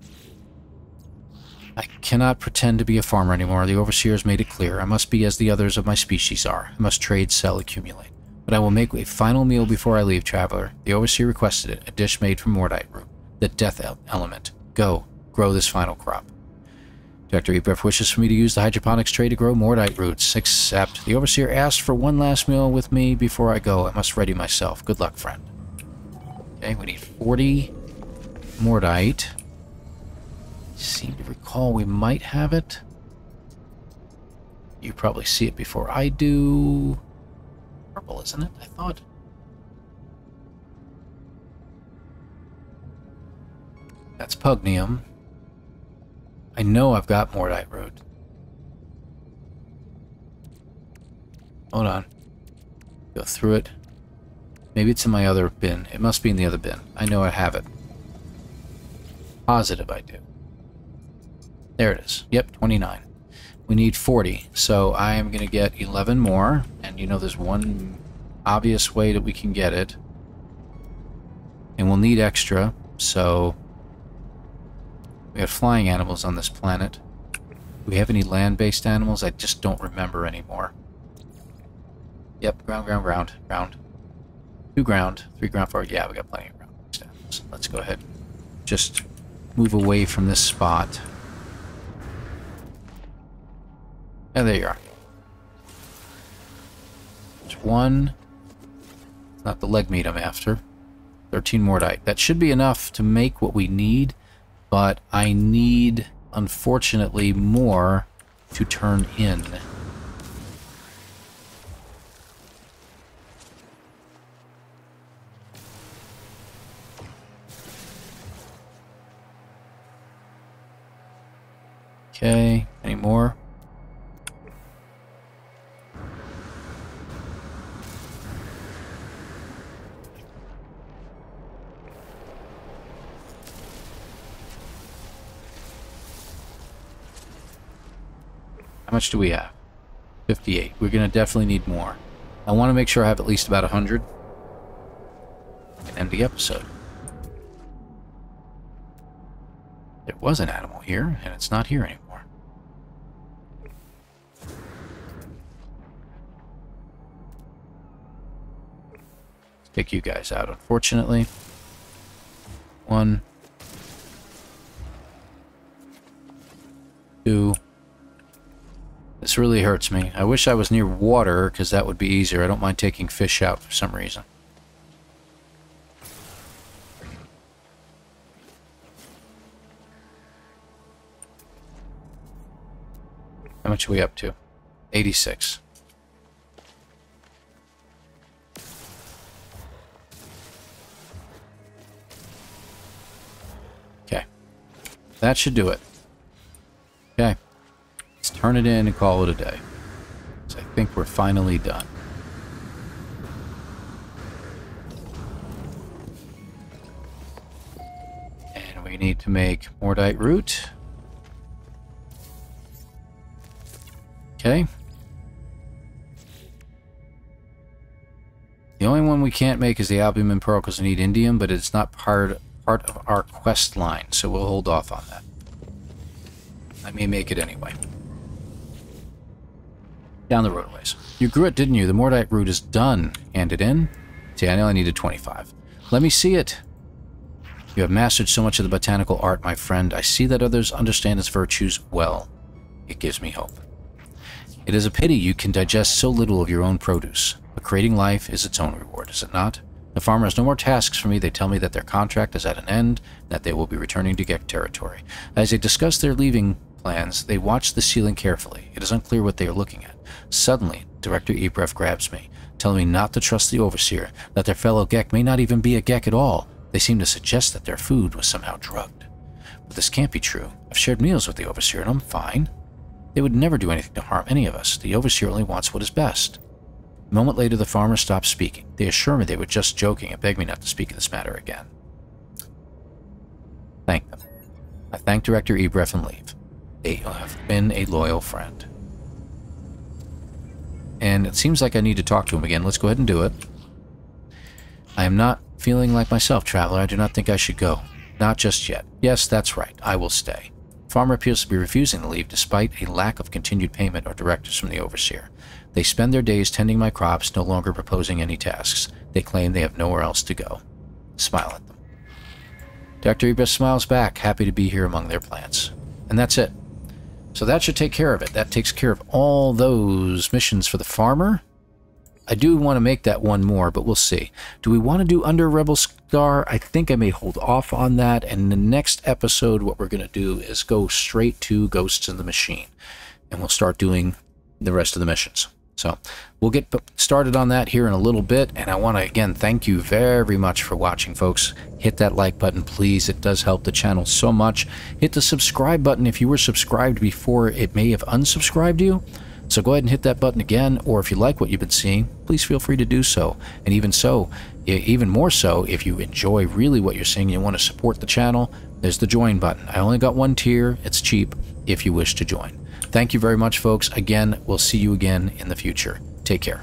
I cannot pretend to be a farmer anymore. The overseer has made it clear. I must be as the others of my species are. I must trade, sell, accumulate. But I will make a final meal before I leave, traveler. The overseer requested it. A dish made from mordite root, the death element. Go, grow this final crop. Director Ebref wishes for me to use the hydroponics tray to grow mordite roots. Except the overseer asked for one last meal with me before I go. I must ready myself. Good luck, friend. Okay, we need 40 mordite. Seem to recall we might have it. You probably see it before I do. Purple, isn't it? I thought. That's pugnium. I know I've got mordite root. Hold on. Go through it. Maybe it's in my other bin. It must be in the other bin. I know I have it. Positive I do. There it is. Yep, 29. We need 40, so I am going to get 11 more. And you know there's one obvious way that we can get it. And we'll need extra, so... We have flying animals on this planet. Do we have any land-based animals? I just don't remember anymore. Yep, ground. 2 ground, 3 ground forward. Yeah, we got plenty of ground-based animals. Let's go ahead and just move away from this spot. And there you are. There's one. Not the leg meat I'm after. 13 mordite. That should be enough to make what we need, but I need, unfortunately, more to turn in. Okay, any more? How much do we have? 58. We're going to definitely need more. I want to make sure I have at least about 100. And end the episode. There was an animal here, and it's not here anymore. Let's take you guys out, unfortunately. One. 2. This really hurts me. I wish I was near water, because that would be easier. I don't mind taking fish out for some reason. How much are we up to? 86. Okay. That should do it. Okay. Let's turn it in and call it a day. So I think we're finally done. And we need to make mordite root. Okay. The only one we can't make is the albumin pearl because we need indium, but it's not part of our quest line, so we'll hold off on that. I may make it anyway. Down the roadways. You grew it, didn't you? The mordite root is done. Hand it in. See, I know I needed 25. Let me see it. You have mastered so much of the botanical art, my friend. I see that others understand its virtues well. It gives me hope. It is a pity you can digest so little of your own produce, but creating life is its own reward, is it not? The farmer has no more tasks for me. They tell me that their contract is at an end, and that they will be returning to Gek territory. As they discuss their leaving plans, they watch the ceiling carefully. It is unclear what they are looking at. Suddenly, Director Ebref grabs me, telling me not to trust the overseer, that their fellow Gek may not even be a Gek at all. They seem to suggest that their food was somehow drugged. But this can't be true. I've shared meals with the overseer, and I'm fine. They would never do anything to harm any of us. The overseer only wants what is best. A moment later, the farmer stopped speaking. They assure me they were just joking and beg me not to speak of this matter again. Thank them. I thank Director Ebref and leave. They have been a loyal friend. And it seems like I need to talk to him again. Let's go ahead and do it. I am not feeling like myself, traveler. I do not think I should go. Not just yet. Yes, that's right. I will stay. Farmer appears to be refusing to leave despite a lack of continued payment or directives from the overseer. They spend their days tending my crops, no longer proposing any tasks. They claim they have nowhere else to go. Smile at them. Dr. Ibis smiles back, happy to be here among their plants. And that's it. So that should take care of it. That takes care of all those missions for the farmer. I do want to make that one more, but we'll see. Do we want to do Under Rebel Star? I think I may hold off on that. And the next episode, what we're going to do is go straight to Ghosts in the Machine. And we'll start doing the rest of the missions. So we'll get started on that here in a little bit. And I want to, again, thank you very much for watching, folks. Hit that like button, please. It does help the channel so much. Hit the subscribe button. If you were subscribed before, it may have unsubscribed you. So go ahead and hit that button again, or if you like what you've been seeing, please feel free to do so. And even more so, if you enjoy really what you're seeing and you want to support the channel, there's the join button. I only got one tier. It's cheap if you wish to join. Thank you very much, folks. Again, we'll see you again in the future. Take care.